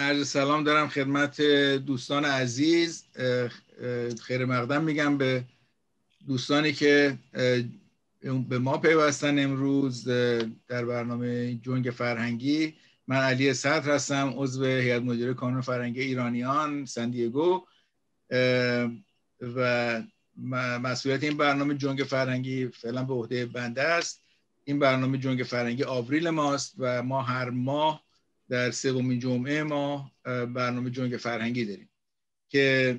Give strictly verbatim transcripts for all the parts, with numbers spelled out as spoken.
عرض سلام دارم خدمت دوستان عزیز. خیر مقدم میگم به دوستانی که به ما پیوستن امروز در برنامه جنگ فرهنگی. من علی صقر هستم، عضو هیئت مدیره کانون فرهنگ ایرانیان سن دیگو و مسئولیت این برنامه جنگ فرهنگی فعلا به عهده بنده است. این برنامه جنگ فرهنگی آوریل ماست و ما هر ماه در سومین جمعه ما برنامه جنگ فرهنگی داریم که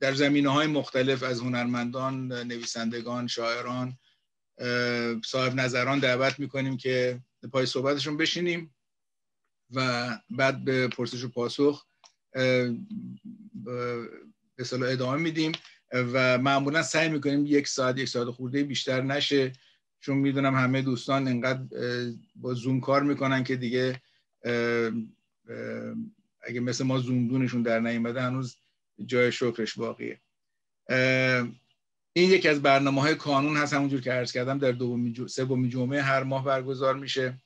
در زمینه‌های مختلف از هنرمندان، نویسندگان، شاعران، صاحب نظران دعوت می‌کنیم که پای صحبتشون بشینیم و بعد به پرسش و پاسخ به صلاح ادامه میدیم و معمولا سعی میکنیم یک ساعت یک ساعت خورده بیشتر نشه، چون میدونم همه دوستان انقدر با زوم کار میکنن که دیگه اگه مثل ما زوم دونشون در نیامده هنوز جای شکرش باقیه. این یکی از برنامه های کانون هست، همونجور که عرض کردم در دومین سومین جمعه هر ماه برگزار میشه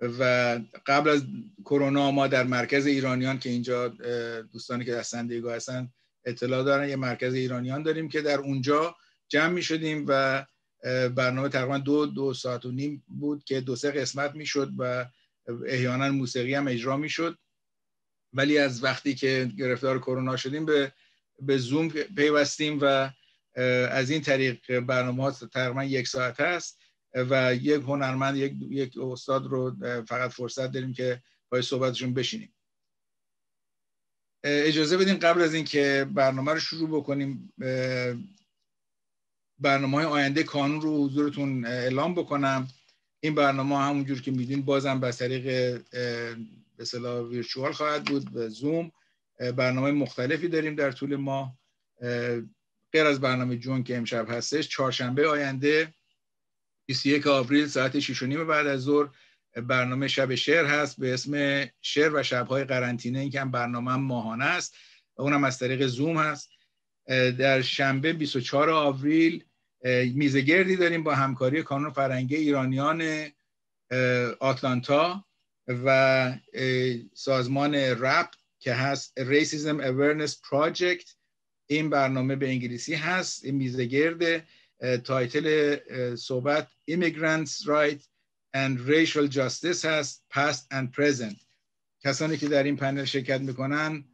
و قبل از کرونا ما در مرکز ایرانیان که اینجا دوستانی که در سن دیگو هستن اطلاع دارن، یه مرکز ایرانیان داریم که در اونجا جمع میشدیم و برنامه تقریبا دو دو ساعت و نیم بود که دو سه قسمت میشد و احیانا موسیقی هم اجرا میشد، ولی از وقتی که گرفتار کرونا شدیم به به زوم پیوستیم و از این طریق برنامه تقریبا یک ساعت هست و یک هنرمند یک یک استاد رو فقط فرصت داریم که پای صحبتشون بشینیم. اجازه بدین قبل از اینکه برنامه رو شروع بکنیم برنامه‌های آینده کانون رو حضورتون اعلام بکنم. این برنامه همونجور که میدین بازم به طریق به اصطلاح ویرچوال خواهد بود و زوم. برنامه مختلفی داریم در طول ماه غیر از برنامه جون که امشب هستش. چهارشنبه آینده بیست و یکم آوریل ساعت شش و نیم بعد از ظهر برنامه شب شعر هست به اسم شعر و شب‌های قرنطینه. این که هم برنامه ماهانه است، اونم از طریق زوم هست. در شنبه بیست و چهارم آوریل میز گردی داریم با همکاری کانون فرهنگ ایرانیان آتلانتا و سازمان رپ که هست Racism Awareness Project. این برنامه به انگلیسی هست. این میز گرد تایتل صحبت Immigrants Rights and Racial Justice هست Past and Present. کسانی که در این پنل شرکت میکنن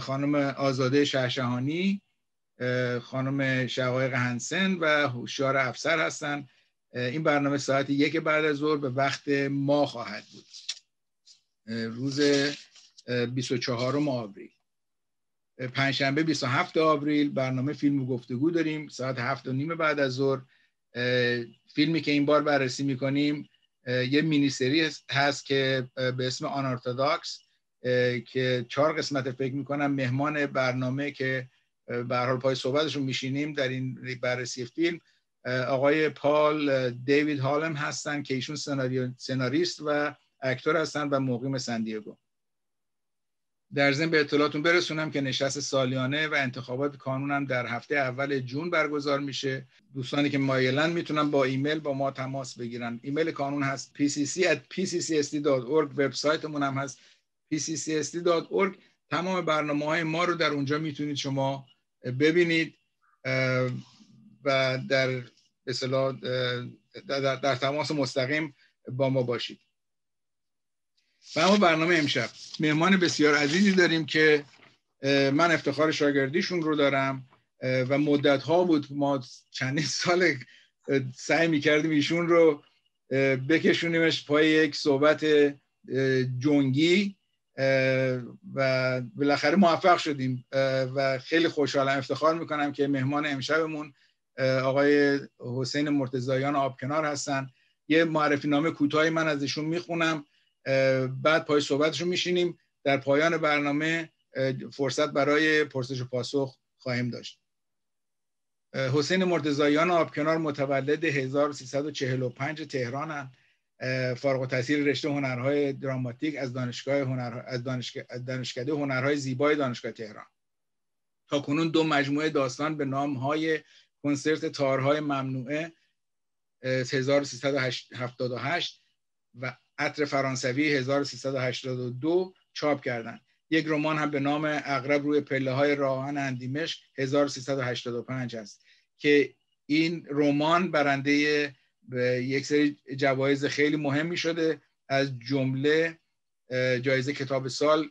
خانم آزاده شهشهانی، خانم شقایق هنسن و هوشیار افسر هستن. این برنامه ساعت یک بعد از ظهر به وقت ما خواهد بود روز بیست و چهارم آوریل. پنجشنبه بیست و هفتم آوریل برنامه فیلم و گفتگو داریم ساعت هفت و نیم بعد از ظهر. فیلمی که این بار بررسی میکنیم یه مینی سری هست که به اسم آن ارتداکس که چهار قسمت فکر میکنم مهمان برنامه که به هر حال پای صحبتشون میشینیم در این بررسی فیلم آقای پال دیوید هالم هستن که ایشون سناریو سناریست و اکتور هستن و مقیم سن دیگو. در ضمن به اطلاعاتون برسونم که نشست سالیانه و انتخابات کانون هم در هفته اول جون برگزار میشه. دوستانی که مایلن میتونن با ایمیل با ما تماس بگیرن. ایمیل کانون هست پی سی سی ات پی سی سی اس دی دات او آر جی. وبسایتمون هم هست پی سی سی اس دی دات او آر جی. تمام برنامه های ما رو در اونجا میتونید شما ببینید و در به اصطلاح در, در تماس مستقیم با ما باشید. و اما برنامه امشب مهمان بسیار عزیزی داریم که من افتخار شاگردیشون رو دارم و مدت ها بود ما چندین سال سعی میکردیم ایشون رو بکشونیمش پای یک صحبت جنگی و بالاخره موفق شدیم و خیلی خوشحالم افتخار میکنم که مهمان امشبمون آقای حسین مرتضاییان آبکنار هستن. یه معرفی نامه کوتاهی من ازشون میخونم بعد پای صحبتشون میشینیم. در پایان برنامه فرصت برای پرسش و پاسخ خواهیم داشت. حسین مرتضاییان آبکنار متولد هزار و سیصد و چهل و پنج تهران هستند. فارغ التحصیل رشته هنرهای دراماتیک از دانشگاه هنر از دانشکده هنرهای زیبای دانشگاه تهران. تا کنون دو مجموعه داستان به نام های کنسرت تارهای ممنوعه هزار و سیصد و هفتاد و هشت و عطر فرانسوی هزار و سیصد و هشتاد و دو چاپ کردند. یک رمان هم به نام عقرب روی پله‌های راهان اندیمشق هزار و سیصد و هشتاد و پنج است که این رمان برنده یک سری جوایز خیلی مهمی شده، از جمله جایزه کتاب سال،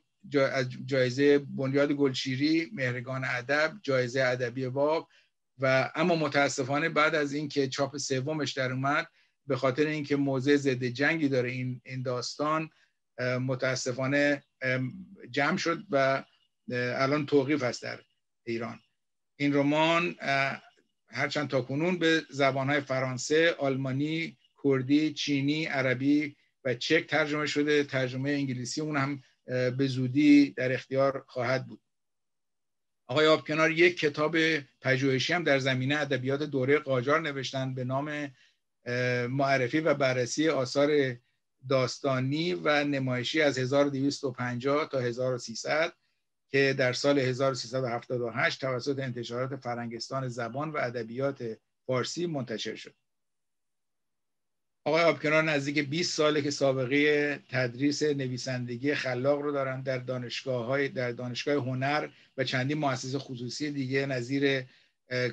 جایزه بنیاد گلشیری، مهرگان ادب، جایزه ادبی واب. و اما متاسفانه بعد از اینکه چاپ سومش در اومد، به خاطر اینکه موضع ضد جنگی داره این این داستان، متاسفانه جمع شد و الان توقیف است در ایران. این رمان هرچند تاکنون به زبانهای فرانسه، آلمانی، کردی، چینی، عربی و چک ترجمه شده، ترجمه انگلیسی اون هم به زودی در اختیار خواهد بود. آقای آبکنار یک کتاب پژوهشی هم در زمینه ادبیات دوره قاجار نوشتند به نام معرفی و بررسی آثار داستانی و نمایشی از هزار و دویست و پنجاه تا هزار و سیصد که در سال هزار و سیصد و هفتاد و هشت توسط انتشارات فرنگستان زبان و ادبیات فارسی منتشر شد. آقای آبکنار نزدیک بیست ساله که سابقه تدریس نویسندگی خلاق رو دارن در دانشگاه‌های در دانشگاه هنر و چندین مؤسسه خصوصی دیگه نظیر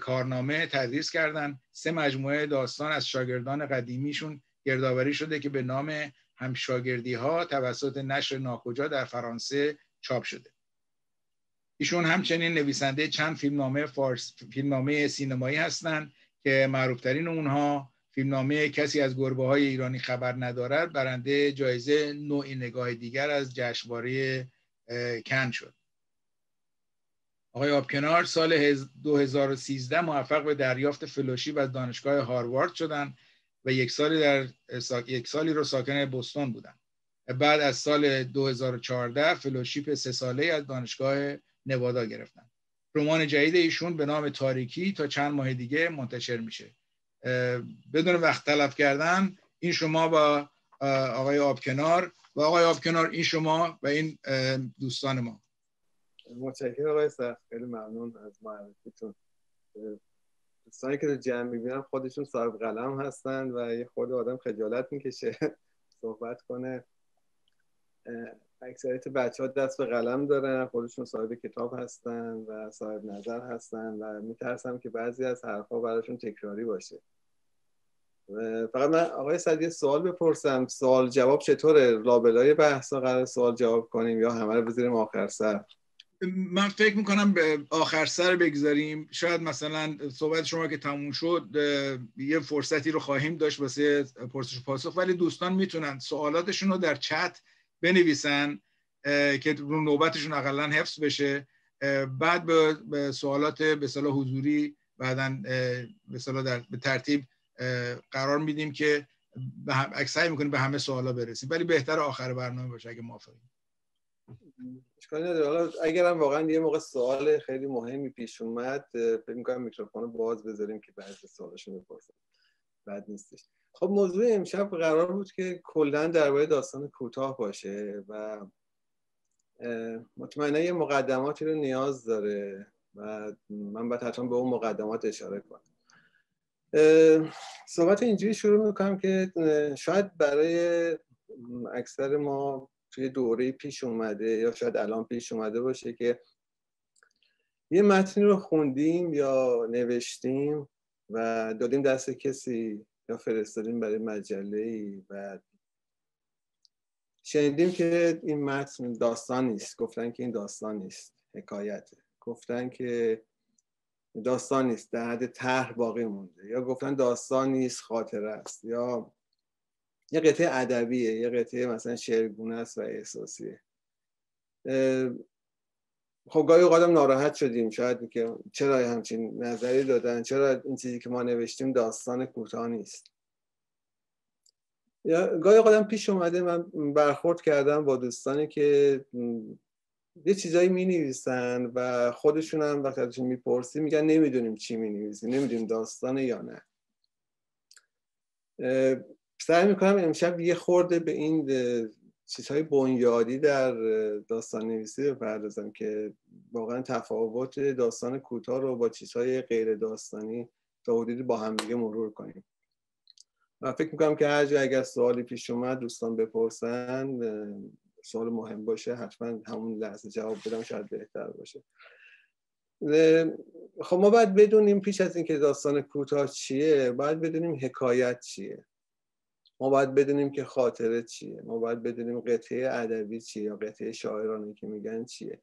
کارنامه تدریس کردن. سه مجموعه داستان از شاگردان قدیمیشون گردآوری شده که به نام همشاگردی‌ها توسط نشر ناکجا در فرانسه چاپ شده. ایشون همچنین نویسنده چند فیلمنامه فارس فیلمنامه سینمایی هستند که معروف‌ترین اونها فیلمنامه کسی از گربه‌های ایرانی خبر ندارد برنده جایزه نوعی نگاه دیگر از جشنواره کن شد. آقای آبکنار سال دو هزار و سیزده موفق به دریافت فلوشیپ از دانشگاه هاروارد شدند و یک سالی در سا... یک سالی رو ساکن بوستون بودند. بعد از سال دو هزار و چهارده فلوشیپ سه ساله‌ای از دانشگاه نوادا گرفتند. رمان جدید ایشون به نام تاریکی تا چند ماه دیگه منتشر میشه. بدون وقت تلف کردن این شما با آقای آبکنار و آقای آبکنار این شما و این دوستان ما. متشکرم آقای صقر، خیلی ممنون از معرفیتون. دوستانی که جمع می‌بینم خودشون صاحب قلم هستن و یه خود آدم خجالت میکشه صحبت کنه. اکثریت بچه‌ها دست به قلم دارن، خودشون صاحب کتاب هستن و صاحب نظر هستن و میترسم که بعضی از حرفا براشون تکراری باشه. فقط من آقای سعدی سوال بپرسم، سوال جواب چطوره؟ لابلای بحثا قرار سوال جواب کنیم یا همه رو بذاریم آخر سر؟ من فکر میکنم به آخر سر بگذاریم. شاید مثلا صحبت شما که تموم شد یه فرصتی رو خواهیم داشت واسه پرسش و پاسخ، ولی دوستان میتونن سوالاتشون رو در چت بنویسن که رو نوبتشون اقلا حفظ بشه، بعد به سوالات به اصطلاح حضوری بعداً به اصطلاح در به ترتیب قرار میدیم که سعی میکنیم به همه سوالا برسیم، ولی بهتر آخر برنامه باشه اگه موافقیم. اشکالی نداره. حالا اگرم واقعا یه موقع سوال خیلی مهمی پیش اومد فکر می‌کنم میکروفون رو باز بذاریم که بعضی سوالاشو بپرسن، بد نیستش. خب موضوع امشب قرار بود که کلا درباره داستان کوتاه باشه و مطمئنا یه مقدماتی رو نیاز داره و من باید حتما به اون مقدمات اشاره کنم. صحبت اینجوری شروع می‌کنم که شاید برای اکثر ما توی دوره پیش اومده یا شاید الان پیش اومده باشه که یه متنی رو خوندیم یا نوشتیم و دادیم دست کسی یا فرستادیم برای مجله‌ای و شنیدیم که این متن داستان نیست، گفتن که این داستان نیست، حکایته، گفتن که داستان نیست، در حد طرح باقی مونده، یا گفتن داستان نیست، خاطره است، یا یه قطعه ادبیه، یه قطعه مثلا شعرگونه است و احساسیه. خب گاهی اوقاتم ناراحت شدیم شاید که چرا همچین نظری دادن، چرا این چیزی که ما نوشتیم داستان کوتاه نیست. یا گاهی اوقاتم پیش اومده من برخورد کردم با دوستانی که یه چیزایی می‌نویسن و خودشون هم وقتی ازشون میپرسی میگن نمیدونیم چی می‌نویسی، نمیدونیم داستانه یا نه. سعی میکنم امشب یه خورده به این چیزهای بنیادی در داستان نویسی بپردازم که واقعا تفاوت داستان کوتاه رو با چیزهای غیر داستانی تا حدودی با هم دیگه مرور کنیم. و فکر میکنم که هر جا اگر سوالی پیش اومد دوستان بپرسن، سوال مهم باشه حتما همون لحظه جواب بدم شاید بهتر باشه. خب ما باید بدونیم پیش از اینکه داستان کوتاه چیه، باید بدونیم حکایت چیه، ما باید بدونیم که خاطره چیه، ما باید بدونیم قطعه ادبی چیه یا قطعه شاعرانه که میگن چیه.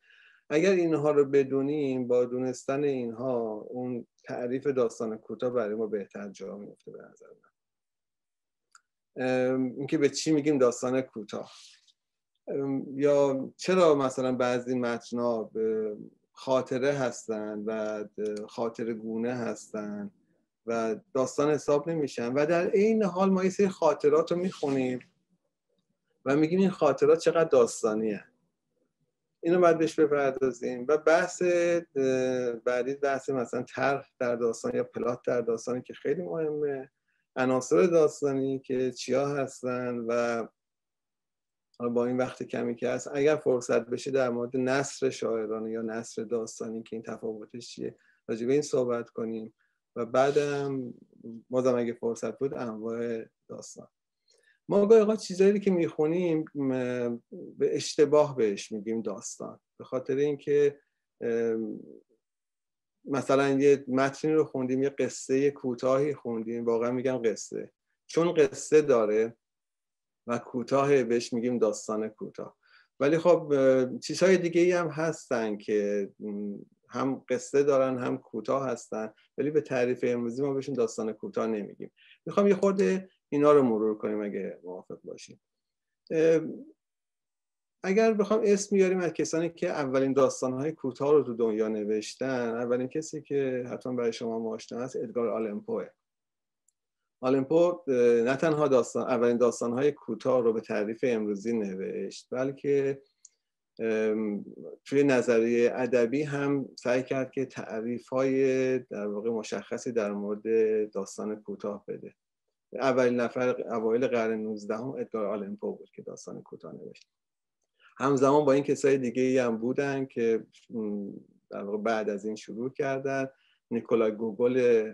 اگر اینها رو بدونیم، با دونستن اینها اون تعریف داستان کوتاه برای ما بهتر جا میفته به نظر من. اینکه به چی میگیم داستان کوتاه، یا چرا مثلا بعضی متن‌ها خاطره هستن و خاطره گونه هستن و داستان حساب نمیشن، و در این حال ما یه سری خاطرات رو میخونیم و میگیم این خاطرات چقدر داستانیه. اینو باید بهش بپردازیم. و بحث بعدی بحث مثلا طرح در داستان یا پلات در داستانی که خیلی مهمه، عناصر داستانی که چیا هستن، و با این وقت کمی که هست اگر فرصت بشه در مورد نثر شاعرانه یا نثر داستانی که این تفاوتش چیه راجع به این صحبت کنیم، و بعدم بازم اگه فرصت بود انواع داستان. ما گاهی اوقات چیزایی که میخونیم به اشتباه بهش میگیم داستان، به خاطر اینکه مثلا یه متنی رو خوندیم، یه قصه کوتاهی خوندیم، واقعا میگم قصه، چون قصه داره و کوتاه بهش میگیم داستان کوتاه. ولی خب چیزهای دیگه ای هم هستن که هم قصه دارن هم کوتاه هستن، ولی به تعریف امروزی ما بهشون داستان کوتاه نمیگیم. میخوام یه خورده اینا رو مرور کنیم اگه موافق باشیم. اگر بخوام اسم بیاریم از کسانی که اولین داستان‌های کوتاه رو تو دنیا نوشتن، اولین کسی که حتما برای شما آشنا هست ادگار آلن پو. آلن پو نه تنها داستان اولین داستان‌های کوتاه رو به تعریف امروزی نوشت، بلکه توی نظریه ادبی هم سعی کرد که تعریف‌های در واقع مشخصی در مورد داستان کوتاه بده. اولین نفر اوایل قرن نوزدهم ادگار آلن پو بود که داستان کوتاه نوشت. همزمان با این کسای دیگه ای هم بودن که در واقع بعد از این شروع کردن، نیکلای گوگول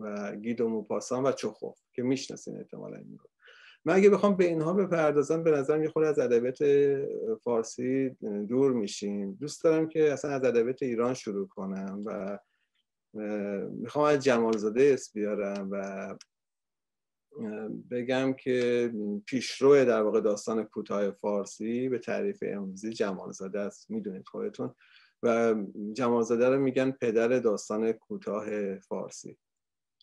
و گی دو موپاسان و چوخو که میشناسین احتمالاً. این رو من اگه بخوام به اینها بپردازم به نظرم یه خورده از ادبیات فارسی دور میشیم. دوست دارم که اصلا از ادبیات ایران شروع کنم و میخوام از جمالزاده اسم بیارم و بگم که پیشرو در واقع داستان کوتاه فارسی به تعریف امروزی جمالزاده است، میدونید خودتون. و جمالزاده رو میگن پدر داستان کوتاه فارسی.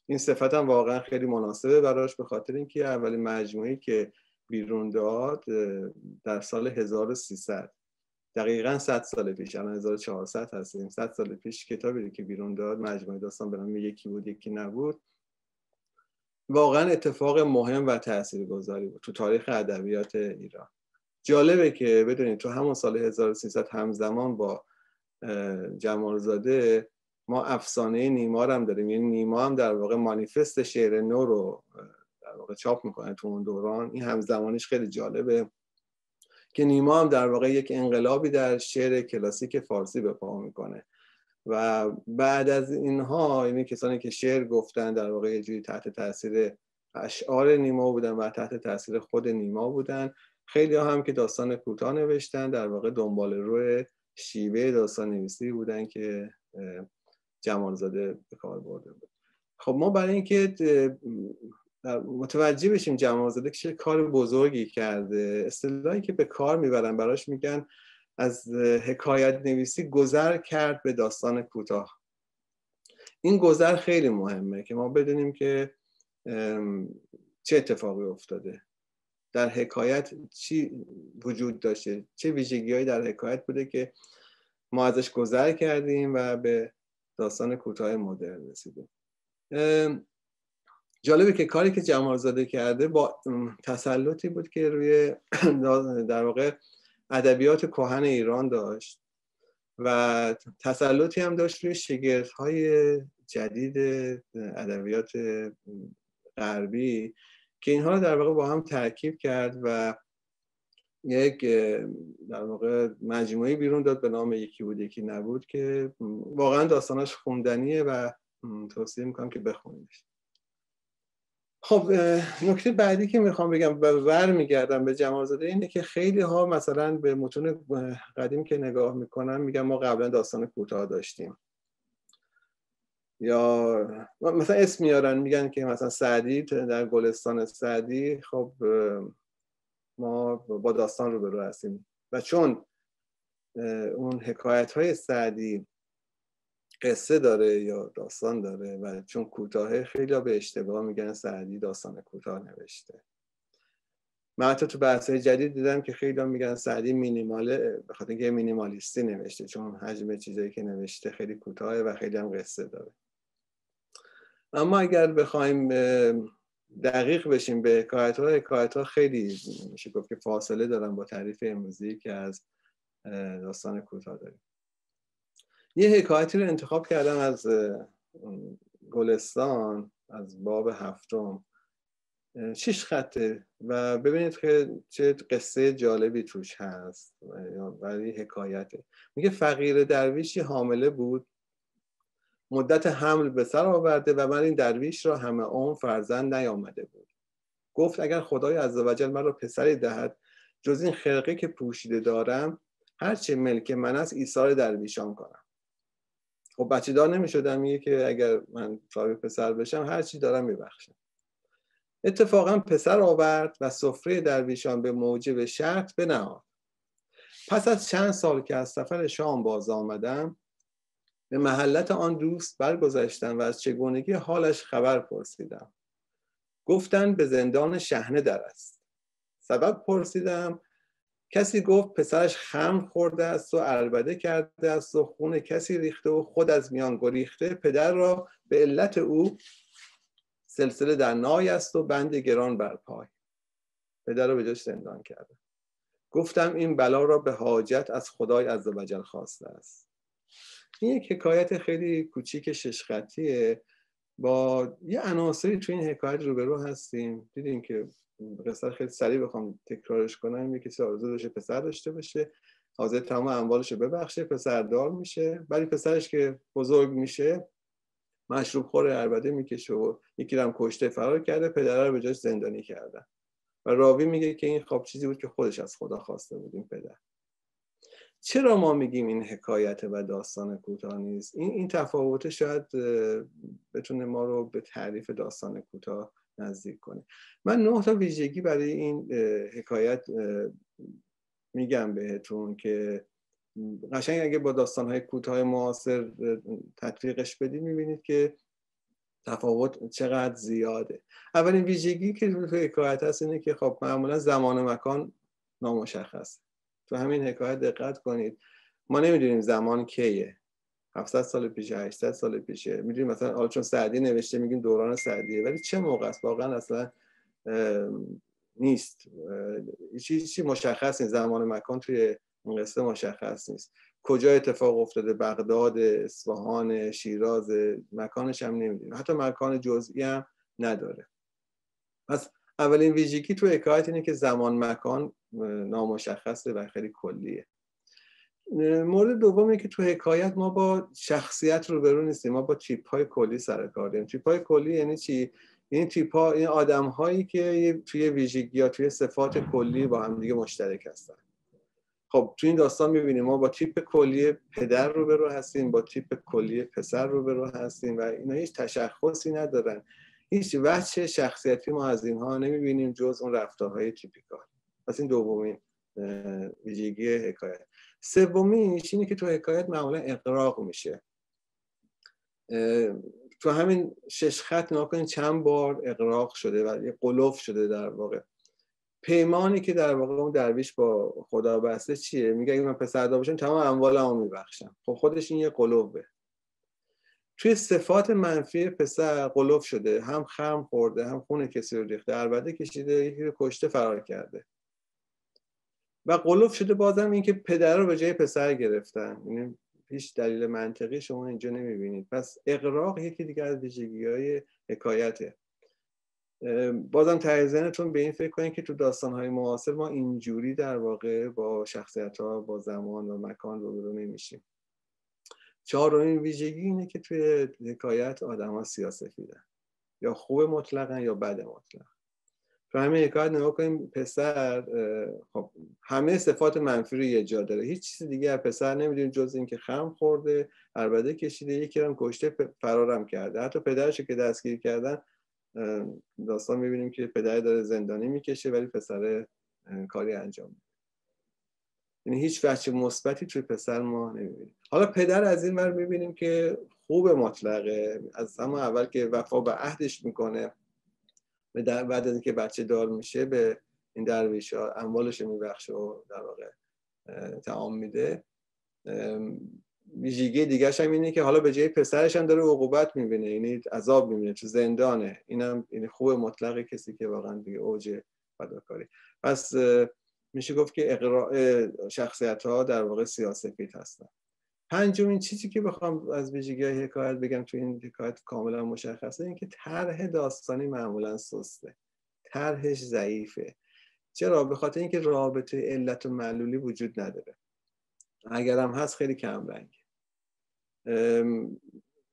این صفت هم واقعا خیلی مناسبه براش، به خاطر اینکه اولین مجموعه‌ای که بیرون داد در سال هزار و سیصد، دقیقاً صد سال پیش، الان هزار و چهارصد هستیم، صد سال پیش کتابی که بیرون داد، مجموعه داستان به نام یکی بود یکی نبود، واقعا اتفاق مهم و تاثیرگذاری بود تو تاریخ ادبیات ایران. جالبه که بدونید تو همون سال هزار و سیصد همزمان با جمالزاده ما افسانه نیما هم داریم. یعنی نیما هم در واقع مانیفست شعر نو رو در واقع چاپ میکنه تو اون دوران. این همزمانیش خیلی جالبه که نیما هم در واقع یک انقلابی در شعر کلاسیک فارسی به پا میکنه. و بعد از اینها، یعنی کسانی که شعر گفتن در واقع یه جوری تحت تاثیر اشعار نیما بودن و تحت تاثیر خود نیما بودن. خیلی ها هم که داستان کوتاه نوشتن در واقع دنبال روی شیوه داستان نویسی بودن که جمالزاده به کار برده بود. خب ما برای اینکه متوجه بشیم جمالزاده چه کار بزرگی کرده، اصطلاحی که به کار میبرن براش میگن از حکایت نویسی گذر کرد به داستان کوتاه. این گذر خیلی مهمه که ما بدونیم که چه اتفاقی افتاده در حکایت، چی وجود داشته، چه ویژگی‌هایی در حکایت بوده که ما ازش گذر کردیم و به داستان کوتاه مدرن رسیدیم. جالبه که کاری که جمالزاده کرده با تسلطی بود که روی در واقع ادبیات کهن ایران داشت و تسلطی هم داشت روی شگفت‌های جدید ادبیات غربی که اینها رو در واقع با هم ترکیب کرد و یک در واقع مجموعه بیرون داد به نام یکی بود یکی نبود که واقعا داستاناش خوندنیه و توصیه میکنم که بخونیدش. خب نکته بعدی که میخوام بگم و برمیگردم به جمالزاده اینه که خیلی ها مثلا به متون قدیم که نگاه میکنن میگن ما قبلا داستان کوتاه داشتیم، یا مثلا اسم میارن میگن که مثلا سعدی در گلستان سعدی خب ما با داستان روبرو هستیم و چون اون حکایت های سعدی قصه داره یا داستان داره و چون کوتاهه خیلی ها به اشتباه میگن سعدی داستان کوتاه نوشته. من حتی تو بحث‌های جدید دیدم که خیلی ها میگن سعدی مینیماله، به خاطر اینکه مینیمالیستی نوشته چون حجم چیزایی که نوشته خیلی کوتاهه و خیلی هم قصه داره. اما اگر بخوایم دقیق بشیم به حکایت‌ها، حکایت‌ها خیلی میشه گفت که فاصله دارن با تعریف امروزی که از داستان کوتاه داریم. یه حکایتی رو انتخاب کردم از گلستان از باب هفتم، شش خطه و ببینید که چه قصه جالبی توش هست. ولی حکایته میگه فقیر درویشی حامله بود، مدت حمل به سر آورده و من این درویش را همه عمر فرزند نیامده بود. گفت اگر خدای عزوجل من را پسری دهد جز این خرقه که پوشیده دارم، هرچه ملک من است ایثار درویشان کنم. خب بچه دار نمی شدم، میگه که اگر من صاحب پسر بشم هرچی دارم میبخشم. اتفاقا پسر آورد و سفره درویشان به موجب شرط بنهاد. پس از چند سال که از سفر شام باز آمدم به محلت آن دوست برگذشتم و از چگونگی حالش خبر پرسیدم. گفتند به زندان شحنه در است. سبب پرسیدم، کسی گفت پسرش خمر خورده است و عربده کرده است و خون کسی ریخته و خود از میان گریخته، پدر را به علت او سلسله در نای است و بند گران بر پای. پدر را به جاش زندان کرده. گفتم این بلا را به حاجت از خدای عزوجل خواسته است. این یک حکایت خیلی کوچیک شش خطیه، با یه عناصری تو این حکایت روبرو هستیم. دیدیم که قصه خیلی سریع بخوام تکرارش کنم، یکی کسی آرزو داشته پسر داشته باشه، حاضر تمام اموالش رو ببخشه، پسر دار میشه، ولی پسرش که بزرگ میشه مشروب خور عربده میکشه و یکی رو هم کشته فرار کرده، پدر رو به جاش زندانی کردن و راوی میگه که این خواب چیزی بود که خودش از خدا خواسته بود این پدر. چرا ما میگیم این حکایت و داستان کوتاه نیست؟ این این تفاوت شاید بتونه ما رو به تعریف داستان کوتاه نزدیک کنه. من نه تا ویژگی برای این حکایت میگم بهتون که قشنگ اگه با داستان‌های کوتاه معاصر تطبیقش بدید میبینید که تفاوت چقدر زیاده. اولین ویژگی که تو حکایت هست اینه که خب معمولا زمان و مکان نامشخصه. تو همین حکایت دقت کنید، ما نمیدونیم زمان کیه، هفتصد سال پیشه، هشتصد سال پیشه، میدونیم مثلا حالا چون سعدی نوشته میگیم دوران سعدیه، ولی چه موقع است واقعا اصلا نیست. چیزی مشخص نیست، زمان و مکان توی این قصه مشخص نیست. کجا اتفاق افتاده؟ بغداد، اصفهان، شیراز، مکانش هم نمیدونیم، حتی مکان جزئی هم نداره. پس اولین ویژگی تو حکایت اینه که زمان مکان نامشخصه و خیلی کلیه. مورد دوم اینه که تو حکایت ما با شخصیت روبرو نیستیم، ما با تیپ‌های کلی سر کار داریم. تیپ‌های کلی یعنی چی؟ این تیپ‌ها، این آدم‌هایی که توی ویژگی‌ها، توی صفات کلی با هم دیگه مشترک هستن. خب تو این داستان می‌بینیم ما با تیپ کلی پدر روبرو هستیم، با تیپ کلی پسر روبرو هستیم و اینا هیچ تشخصی ندارن. هیچ وجه شخصیتی ما از اینها نمی‌بینیم جز اون رفتارهای تیپیکال. پس این دومین ویژگی حکایت. سومیش اینه که تو حکایت معمولا اغراق میشه. تو همین شش خط نگاه کنید چند بار اغراق شده و یه قلوف شده. در واقع پیمانی که در واقع اون درویش با خدا بسته چیه؟ میگه اگه من پسر دار باشم تمام اموالمو میبخشم. خب خودش این یه قلوفه. توی صفات منفی پسر قلوف شده، هم خرم خورده، هم خون کسی رو ریخته، عربده کشیده، یکی رو کشته فرار کرده. و قلوف شده بازم این که پدر رو به جای پسر گرفتن. یعنی هیچ دلیل منطقی شما اینجا نمیبینید. پس اغراق یکی دیگه از ویژگی‌های حکایته. بازم تعریزنتون به این فکر کنید که تو داستان‌های معاصر ما اینجوری در واقع با شخصیت‌ها، با زمان و مکان روبرو نمیشیم. چهارمین ویژگی اینه که توی حکایت آدم‌ها سیاه‌سفیدن. یا خوب مطلقا یا بد مطلق. تو همین حکایت نگاه کنیم، پسر خب همه صفات منفی رو یه جا داره، هیچ چیز دیگه از پسر نمیدونیم جز اینکه خم خورده، عربده کشیده، یکی رو کشته، فرارم کرده. حتی پدرش که دستگیر کردن داستان میبینیم که پدر داره زندانی میکشه ولی پسر کاری انجام میده. یعنی هیچ وجه مثبتی توی پسر ما نمیبینیم. حالا پدر از این ور میبینیم که خوب مطلقه، از همون اول که وفا به عهدش میکنه، بعد از اینکه بچه دار میشه به این درویش ها اموالش میبخشه و در واقع تعام میده. ویژگی دیگرش هم اینه که حالا به جای پسرش هم داره عقوبت میبینه، یعنی عذاب میبینه، تو زندانه. اینم این خوب مطلق کسی که واقعا دیگه اوج فداکاری. پس میشه گفت که اقراء شخصیت ها در واقع سیاه‌سفید هستن. پنجمین چیزی که بخوام از ویژگی‌های حکایت بگم تو این حکایت کاملا مشخصه، این که طرح داستانی معمولا سسته، طرحش ضعیفه. چرا؟ به خاطر اینکه رابطه علت و معلولی وجود نداره، اگرم هست خیلی کم رنگه.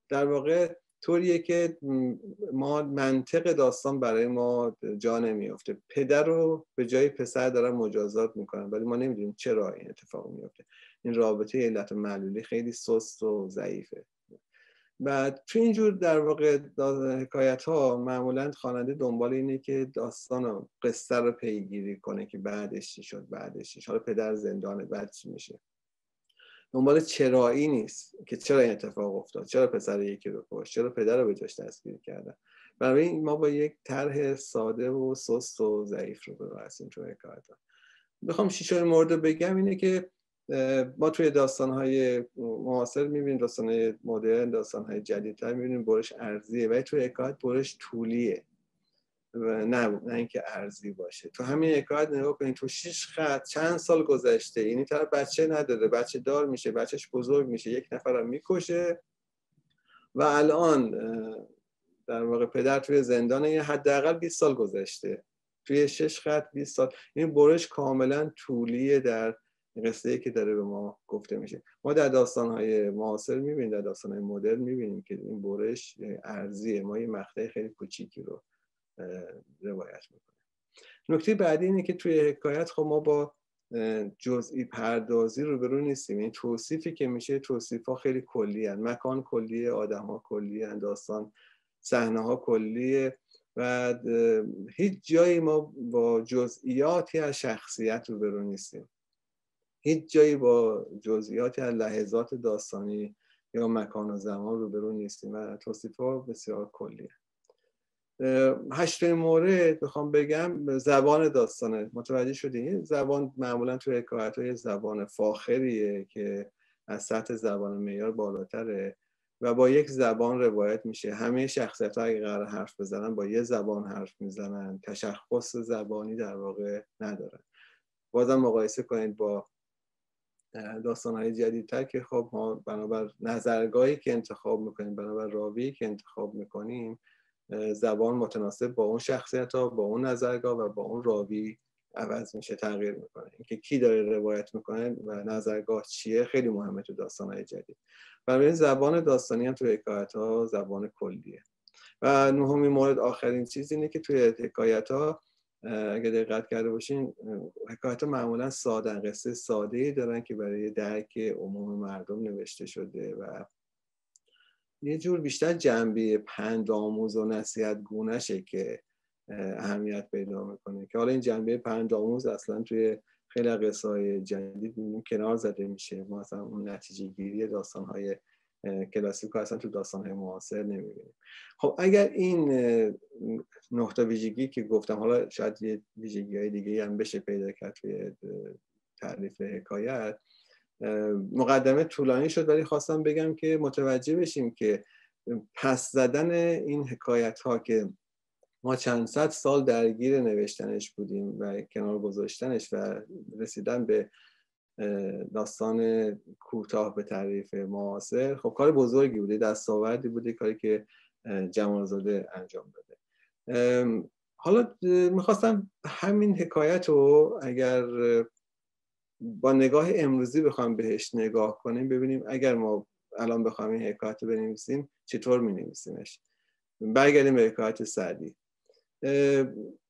در واقع طوریه که ما منطق داستان برای ما جا نمیفته. پدر رو به جای پسر دارن مجازات میکنن ولی ما نمیدونیم چرا این اتفاق میفته. این رابطه علت و معلولی خیلی سست و ضعیفه. بعد تو اینجور در واقع حکایت ها معمولا خواننده دنبال اینه که داستان و قصه رو پیگیری کنه که بعدش چی شد، بعدش چی شد، حالا پدر زندانه، بعد چی میشه. دنبال چرایی نیست که چرا این اتفاق افتاد، چرا پسر یکی رو کشت، چرا پدر رو به جاش دستگیر کردن. برای این ما با یک طرح ساده و سست و ضعیف رو بررسیم تو حکایت ها. میخوام شیشه مورد بگم اینه که ما توی داستان‌های معاصر می‌بینیم، داستان‌های مدرن، داستان‌های جدیدتر می‌بینیم برش ارزیه، ولی توی حکایت برش طولیه و نه نه اینکه ارزی باشه. تو همین حکایت نگاه کنید، تو شش خط چند سال گذشته، یعنی طرف بچه نداره، بچه دار میشه، بچهش بزرگ میشه، یک نفر رو میکشه و الان در واقع پدر توی زندانه، یعنی حداقل بیست سال گذشته توی شش خط، بیست سال. این برش کاملا طولیه در قصه‌ای که داره به ما گفته میشه. ما در داستان‌های معاصر می‌بینیم، در داستان‌های مدرن می‌بینیم که این برش ارزیه، ما یه مقطع خیلی کوچیکی رو روایت می‌کنیم. نکته بعدی اینه که توی حکایت خب ما با جزئی پردازی روبرو نیستیم. این توصیفی که میشه، توصیف‌ها خیلی کلی هستند، مکان کلیه، آدم‌ها کلیه، داستان صحنه‌ها کلیه و هیچ جایی ما با جزئیاتی از شخصیت روبرو نیستیم. هیچ جایی با جزئیات از لحظات داستانی یا مکان و زمان روبرو نیستیم و توصیف‌ها بسیار کلیه. هشتمین مورد بخوام بگم زبان داستانه. متوجه شدین؟ زبان معمولا توی حکایت‌های زبان فاخریه که از سطح زبان معیار بالاتره و با یک زبان روایت میشه. همه شخصیت‌ها اگه قرار حرف بزنن با یه زبان حرف میزنن، تشخص زبانی در واقع ندارن. بازم مقایسه کنید با داستان‌های جدیدتر که خب ما بنابر نظرگاهی که انتخاب میکنیم، بنابر راویی که انتخاب میکنیم، زبان متناسب با اون شخصیت ها، با اون نظرگاه و با اون راوی عوض میشه، تغییر میکنه. اینکه کی داره روایت میکنه و نظرگاه چیه خیلی مهمه تو داستان‌های جدید. برای زبان داستانی هم تو حکایت‌ها زبان کلیه. و نهمین مورد، آخرین چیز اینه که توی حکایت‌ها اگه دقت کرده باشین، حکایت‌ها معمولا ساده، قصه ساده‌ای دارن که برای درک عموم مردم نوشته شده و یه جور بیشتر جنبه پندآموز و نصیحت گونه‌شه که اهمیت پیدا میکنه، که حالا این جنبه پندآموز اصلا توی خیلی از قصه‌های جدید می‌بینیم کنار زده میشه. ما اصلا اون نتیجه‌گیری داستان‌های کلاسیکو اصلا تو داستان‌های معاصر نمی‌بینیم. خب اگر این نه تا ویژگی که گفتم، حالا شاید یه ویژگی‌های دیگه هم بشه پیدا کرد توی تعریف حکایت، مقدمه طولانی شد ولی خواستم بگم که متوجه بشیم که پس زدن این حکایت‌ها که ما چند صد سال درگیر نوشتنش بودیم و کنار گذاشتنش و رسیدن به داستان کوتاه به تعریف معاصر، خب کار بزرگی بوده، دستاوردی بوده، کاری که جمالزاده انجام داده. حالا میخواستم همین حکایت رو اگر با نگاه امروزی بخوام بهش نگاه کنیم، ببینیم اگر ما الان بخوایم این حکایت رو بنویسیم چطور مینویسیمش. برگردیم به حکایت سعدی.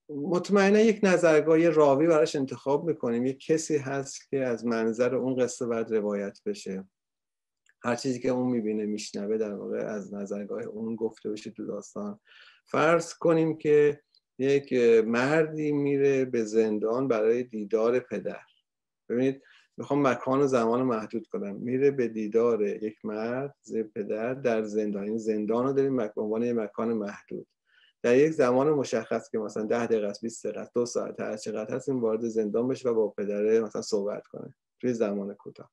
مطمئنا یک نظرگاه راوی براش انتخاب میکنیم، یک کسی هست که از منظر اون قصه باید روایت بشه، هر چیزی که اون میبینه میشنوه در واقع از نظرگاه اون گفته بشه تو داستان. فرض کنیم که یک مردی میره به زندان برای دیدار پدر. ببینید میخوام مکان و زمان رو محدود کنم. میره به دیدار یک مرد زی پدر در زندان. این زندان رو داریم به عنوان یک مکان محدود، در یک زمان مشخص که مثلا ده دقیقه است، بیست دقیقه، دو ساعت، هر چقدر هست، این وارد زندان بشه و با پدره مثلا صحبت کنه توی زمان کوتاه.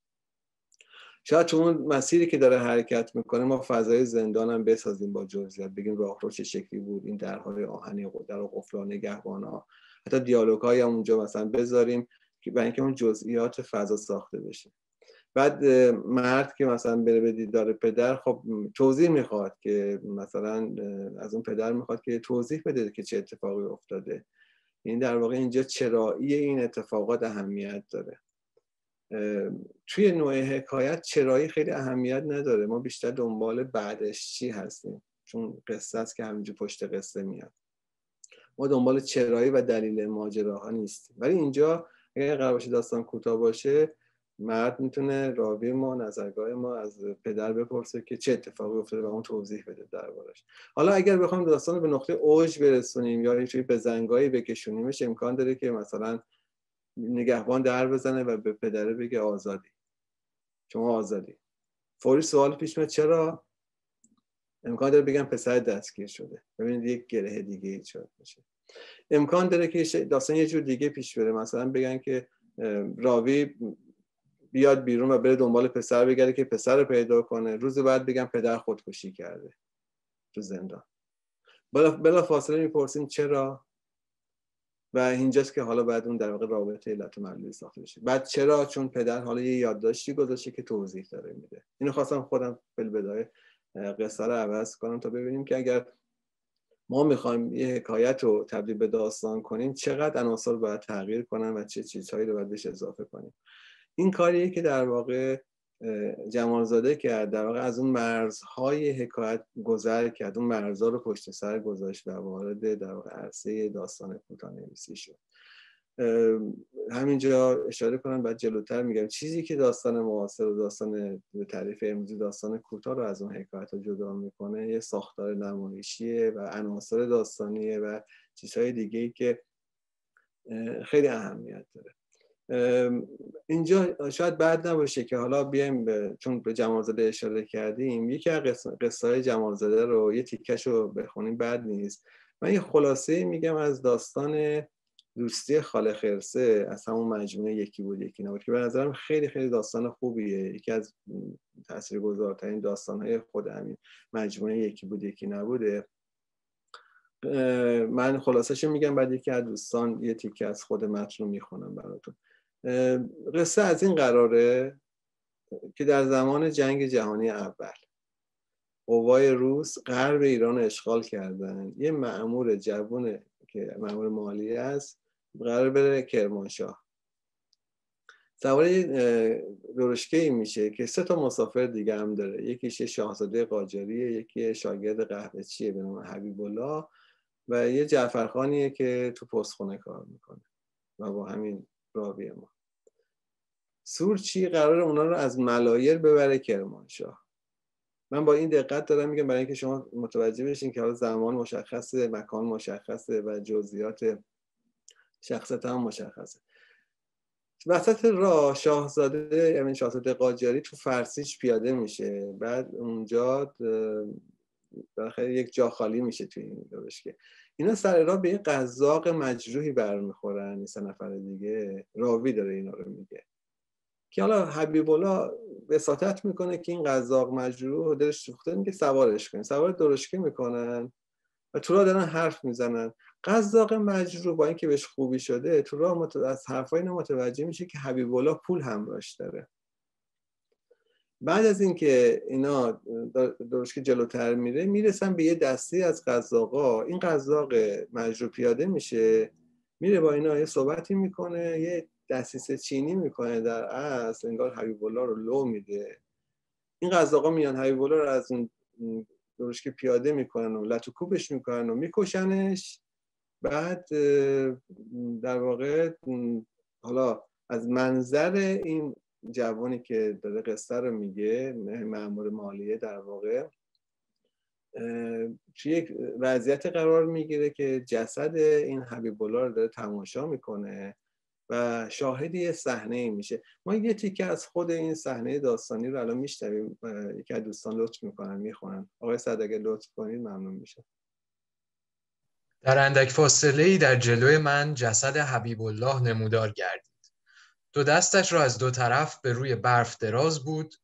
شاید چون مسیری که داره حرکت میکنه ما فضای زندان هم بسازیم با جزئیات، بگیم راهرو چه شکلی بود، این درهای آهنی در و قفلان نگهبانا، حتی دیالوگ‌های هم اونجا مثلا بذاریم که برای اینکه اون جزئیات فضا ساخته بشه. بعد مرد که مثلا بره به دیدار پدر، خب توضیح میخواد که مثلا از اون پدر میخواد که توضیح بده که چه اتفاقی افتاده. این در واقع اینجا چرایی این اتفاقات اهمیت داره. توی نوع حکایت چرایی خیلی اهمیت نداره، ما بیشتر دنبال بعدش چی هستیم، چون قصه است که همینجور پشت قصه میاد. ما دنبال چرایی و دلیل ماجراها نیستیم. ولی اینجا اگر قرار باشه داستان کوتاه باشه، مرد میتونه راوی ما، نظرگاه ما، از پدر بپرسه که چه اتفاقی افتاده و اون توضیح بده دربارش. حالا اگر بخوایم داستان رو به نقطه اوج برسونیم یا اینجوری به زنگایی بکشونیمش، امکان داره که مثلا نگهبان در بزنه و به پدره بگه آزادی، شما آزادی. فوری سوال پیش میاد چرا؟ امکان داره بگم پسر دستگیر شده. ببینید یک گره دیگه ای چاپ میشه. امکان داره که داستان یه جور دیگه پیش بره، مثلا بگن که راوی بیاد بیرون و بره دنبال پسر بگره که پسر رو پیدا کنه، روز بعد بگم پدر خودکشی کرده تو زندان. بلا, بلا فاصله میپرسیم چرا؟ و اینجاست که حالا بعد اون در واقع رابطه علت و معلول ساخته بشه. بعد چرا؟ چون پدر حالا یه یادداشتی گذاشته که توضیح داره میده. اینو خواستم خودم بالبدای قصه رو عوض کنم تا ببینیم که اگر ما میخوایم یه حکایت رو تبدیل به داستان کنیم چقدر عناصر باید تغییر کنن و چه چیزهایی رو باید بهش اضافه کنیم. این کاریه که در واقع جمالزاده کرد، در واقع از اون مرزهای حکایت گذر کرد، اون مرزها رو پشت سر گذاشت و وارد در واقع عرصه داستان کوتاه‌نویسی شد. همینجا اشاره کنم، بعد جلوتر میگم چیزی که داستان معاصر و داستان به تعریف امروزی داستان کوتاه رو از اون حکایت جدا میکنه یه ساختار نمایشیه و عناصر داستانیه و چیزهای دیگه‌ای که خیلی اهمیت داره. اینجا شاید بد نباشه که حالا بیایم به، چون به جمالزاده اشاره کردیم، یکی از قصه های جمالزاده رو یه تیکش رو بخونیم، بد نیست. من یه خلاصه میگم از داستان دوستی خاله خرسه، از همون مجموعه یکی بود یکی نبود، که به نظرم خیلی خیلی داستان خوبیه، یکی از تاثیرگذارترین داستانهای خود همین مجموعه یکی بود یکی نبوده. من خلاصه‌شو میگم، بعد یکی از دوستان یه تیکه از خود متن رو میخونم براتون. قصه از این قراره که در زمان جنگ جهانی اول قوای روس غرب ایران رو اشغال کردن. یه مأمور جوون که مأمور مالی است قرار بره کرمانشاه، سوار درشکه‌ای میشه که سه تا مسافر دیگه هم داره، یکیش شاهزاده قاجاریه، یکی شاگرد قهوه‌چیه به نام حبیب الله و یه جعفرخانیه که تو پستخونه کار میکنه و با همین راوی ما. سورچی قرار اونا رو از ملایر ببره کرمانشاه. من با این دقت دارم میگم برای اینکه شما متوجه بشین که حالا زمان مشخصه، مکان مشخصه و جزئیات شخصیت هم مشخصه. وسط راه شاهزاده، یعنی شاهزاده قاجاری، تو فرسیج پیاده میشه. بعد اونجا بالاخره یک جا خالی میشه توی این درشکه. اینا سر راه به یه قزاق مجروحی برمیخورن، این سه نفر دیگه. راوی داره اینا رو میگه که حالا حبیب الله وساطت میکنه که این قزاق مجروح دلش سوخته، میگه سوارش کنین. سوار درشکه میکنن و تو راه دارن حرف میزنن. قزاق مجروح با اینکه بهش خوبی شده تو راه مت... از حرفای اینا متوجه میشه که حبیب الله پول همراهش داره. بعد از اینکه اینا درشکه جلوتر میره، میرسن به یه دستی از قزاقا. این قزاق مجروح پیاده میشه، میره با اینا یه صحبتی میکنه، یه دسیسه چینی میکنه، در اصل انگار حبیب الله رو لو میده. این قزاقا میان حبیب الله رو از اون درشک پیاده میکنن و لتوکوبش میکنن و میکشنش. بعد در واقع حالا از منظر این جوانی که داره قصه رو میگه، مأمور مالیه، در واقع توی یک وضعیت قرار میگیره که جسد این حبیب الله رو داره تماشا میکنه و شاهد یه صحنه میشه. ما یه تیکه از خود این صحنه داستانی رو الان میشنویم. یکی از دوستان لطف میکنن میخونن. آقای صادق اگه لطف کنید ممنون میشه. در اندک فاصله‌ای در جلوی من جسد حبیب الله نمودار گردید. دو دستش را از دو طرف به روی برف دراز بود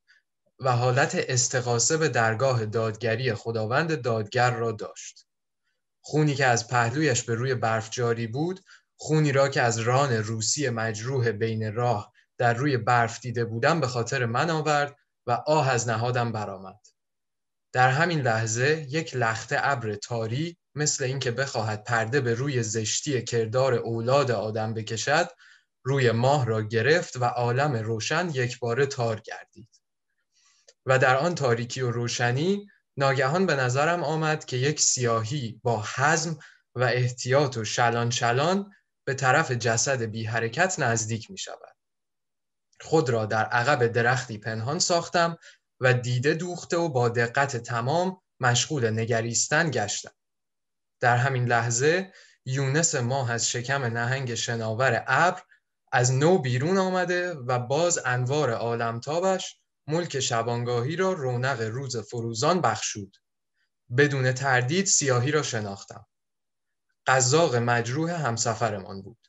و حالت استغاثه به درگاه دادگری خداوند دادگر را داشت. خونی که از پهلویش به روی برف جاری بود، خونی را که از ران روسی مجروح بین راه در روی برف دیده بودم به خاطر من آورد و آه از نهادم برآمد. در همین لحظه یک لخته ابر تاری مثل اینکه بخواهد پرده به روی زشتی کردار اولاد آدم بکشد، روی ماه را گرفت و عالم روشن یکباره تار گردید. و در آن تاریکی و روشنی ناگهان به نظرم آمد که یک سیاهی با حزم و احتیاط و شلان شلان به طرف جسد بی حرکت نزدیک می شود. خود را در عقب درختی پنهان ساختم و دیده دوخته و با دقت تمام مشغول نگریستن گشتم. در همین لحظه یونس ماه از شکم نهنگ شناور ابر از نو بیرون آمده و باز انوار عالمتابش ملک شبانگاهی را رونق روز فروزان بخشود. بدون تردید سیاهی را شناختم. قزاق مجروح همسفرمان بود.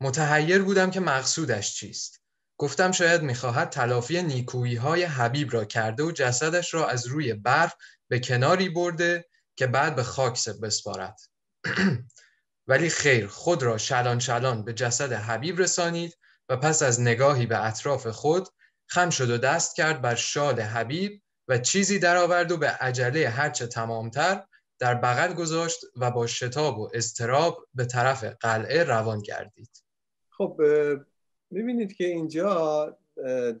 متحیر بودم که مقصودش چیست. گفتم شاید می‌خواهد تلافی نیکویی‌های حبیب را کرده و جسدش را از روی برف به کناری برده که بعد به خاک بسپارد. ولی خیر، خود را شلان شلان به جسد حبیب رسانید و پس از نگاهی به اطراف خود خم شد و دست کرد بر شال حبیب و چیزی درآورد و به عجله هرچه تمامتر در بغل گذاشت و با شتاب و اضطراب به طرف قلعه روان گردید. خب می‌بینید که اینجا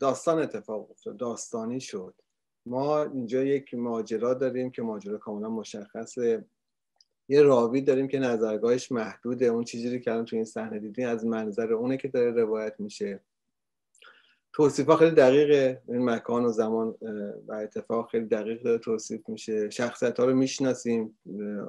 داستان اتفاق افتاد، داستانی شد. ما اینجا یک ماجرا داریم که ماجرا کاملا مشخصه. یه راوی داریم که نظرگاهش محدوده. اون چیزی که الان تو این صحنه دیدین از منظر اونه که داره روایت میشه. توصیف‌ها خیلی دقیقه، این مکان و زمان و اتفاق خیلی دقیق داره توصیف میشه. شخصیت‌ها رو میشناسیم،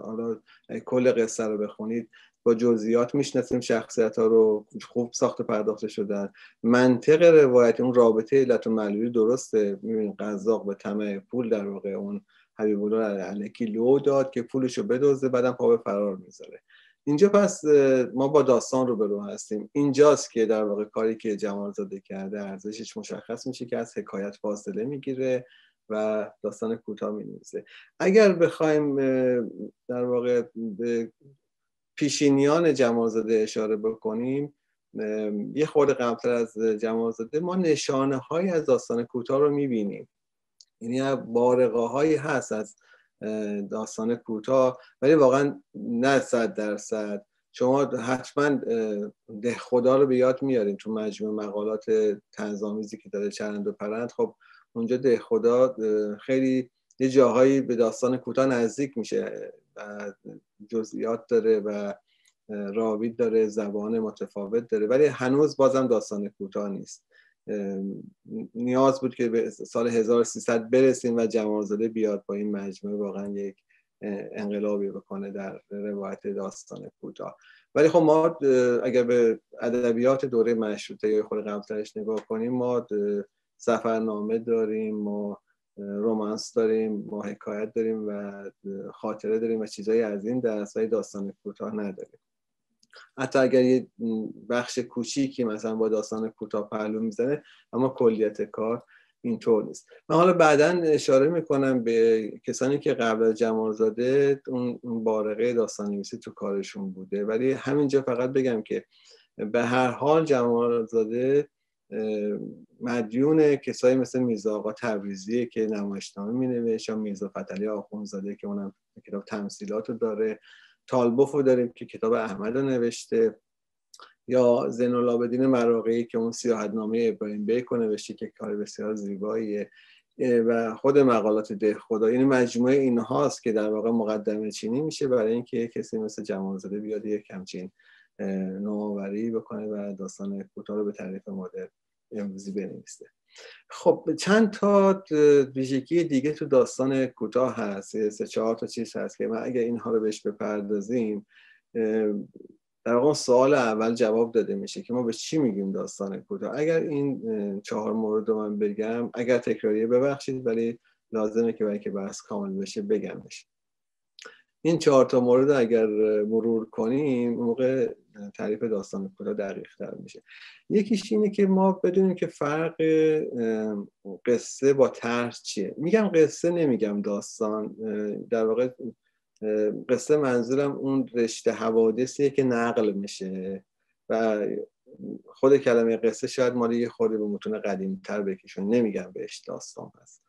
حالا کل قصه رو بخونید با جزئیات میشناسیم شخصیت‌ها رو، خوب ساخته پرداخته شدن. منطق روایت، اون رابطه علت و معلولی درسته. می‌بینید قزاق به طمع پول در واقع اون حبیب الله علیکی لو داد که پولشو بدزده، بعدم پا به فرار میذاره. اینجا پس ما با داستان روبرو هستیم. اینجاست که در واقع کاری که جمالزاده کرده ارزشش مشخص میشه که از حکایت فاصله میگیره و داستان کوتاه مینویسه. اگر بخوایم در واقع به پیشینیان جمالزاده اشاره بکنیم، یه خورده قبلتر از جمالزاده ما نشانه هایی از داستان کوتاه رو میبینیم. یعنی بارقه هایی هست از داستان کوتاه، ولی واقعا نه صد درصد. شما حتما دهخدا رو به یاد میاریم تو مجموع مقالات طنزآمیزی که داره چرند و پرند. خب اونجا دهخدا خیلی یه جاهایی به داستان کوتاه نزدیک میشه و جزئیات داره و راوی داره، زبان متفاوت داره، ولی هنوز بازم داستان کوتاه نیست. نیاز بود که به سال هزار و سیصد برسیم و جمالزاده بیاد با این مجموعه واقعا یک انقلابی بکنه در روایت داستان کوتاه. ولی خب ما اگر به ادبیات دوره مشروطه یا خود قبلترش نگاه کنیم، ما سفرنامه داریم، ما رومانس داریم، ما حکایت داریم و خاطره داریم و چیزای از این درسای داستان کوتاه نداریم. حتی اگر یه بخش کوچیکی مثلا با داستان کوتاه پهلو میزنه، اما کلیت کار اینطور نیست. من حالا بعدا اشاره میکنم به کسانی که قبل از جمالزاده اون بارقه داستان نویسی تو کارشون بوده، ولی همینجا فقط بگم که به هر حال جمالزاده مدیون کسایی مثل میرزا آقا تبریزی که نمایشنامه مینوشت، یا میرزا فتحعلی آخوندزاده که اونم کتاب تمثیلاتو داره، طالبوف رو داریم که کتاب احمد رو نوشته، یا زین العابدین مراغی که اون سیاحتنامه ابراهیم بیک رو نوشته که کار بسیار زیباییه، و خود مقالات دهخدا، یعنی مجموعه اینهاست که در واقع مقدمه چینی میشه برای اینکه کسی مثل جمالزاده بیاد یک همچین نوآوری بکنه و داستان کوتاه رو به تعریف مادر امروزی بنویسه. خب چند تا ویژگی دیگه تو داستان کوتاه هست، سه چهار تا چیز هست که من اگه اینها رو بهش بپردازیم در واقع سوال اول جواب داده میشه که ما به چی میگیم داستان کوتاه. اگر این چهار مورد رو من بگم، اگر تکراریه ببخشید ولی لازمه که برای که بحث کامل بشه بگم بشه. این چهار تا مورد اگر مرور کنیم موقع تعریف داستان کوتاه دقیق‌تر میشه. یکیش اینه که ما بدونیم که فرق قصه با طرح چیه. میگم قصه، نمیگم داستان. در واقع قصه منظورم اون رشته حوادثیه که نقل میشه و خود کلمه قصه شاید ما یه خورده به متون قدیم‌تر بکشون، نمیگم بهش داستان هست.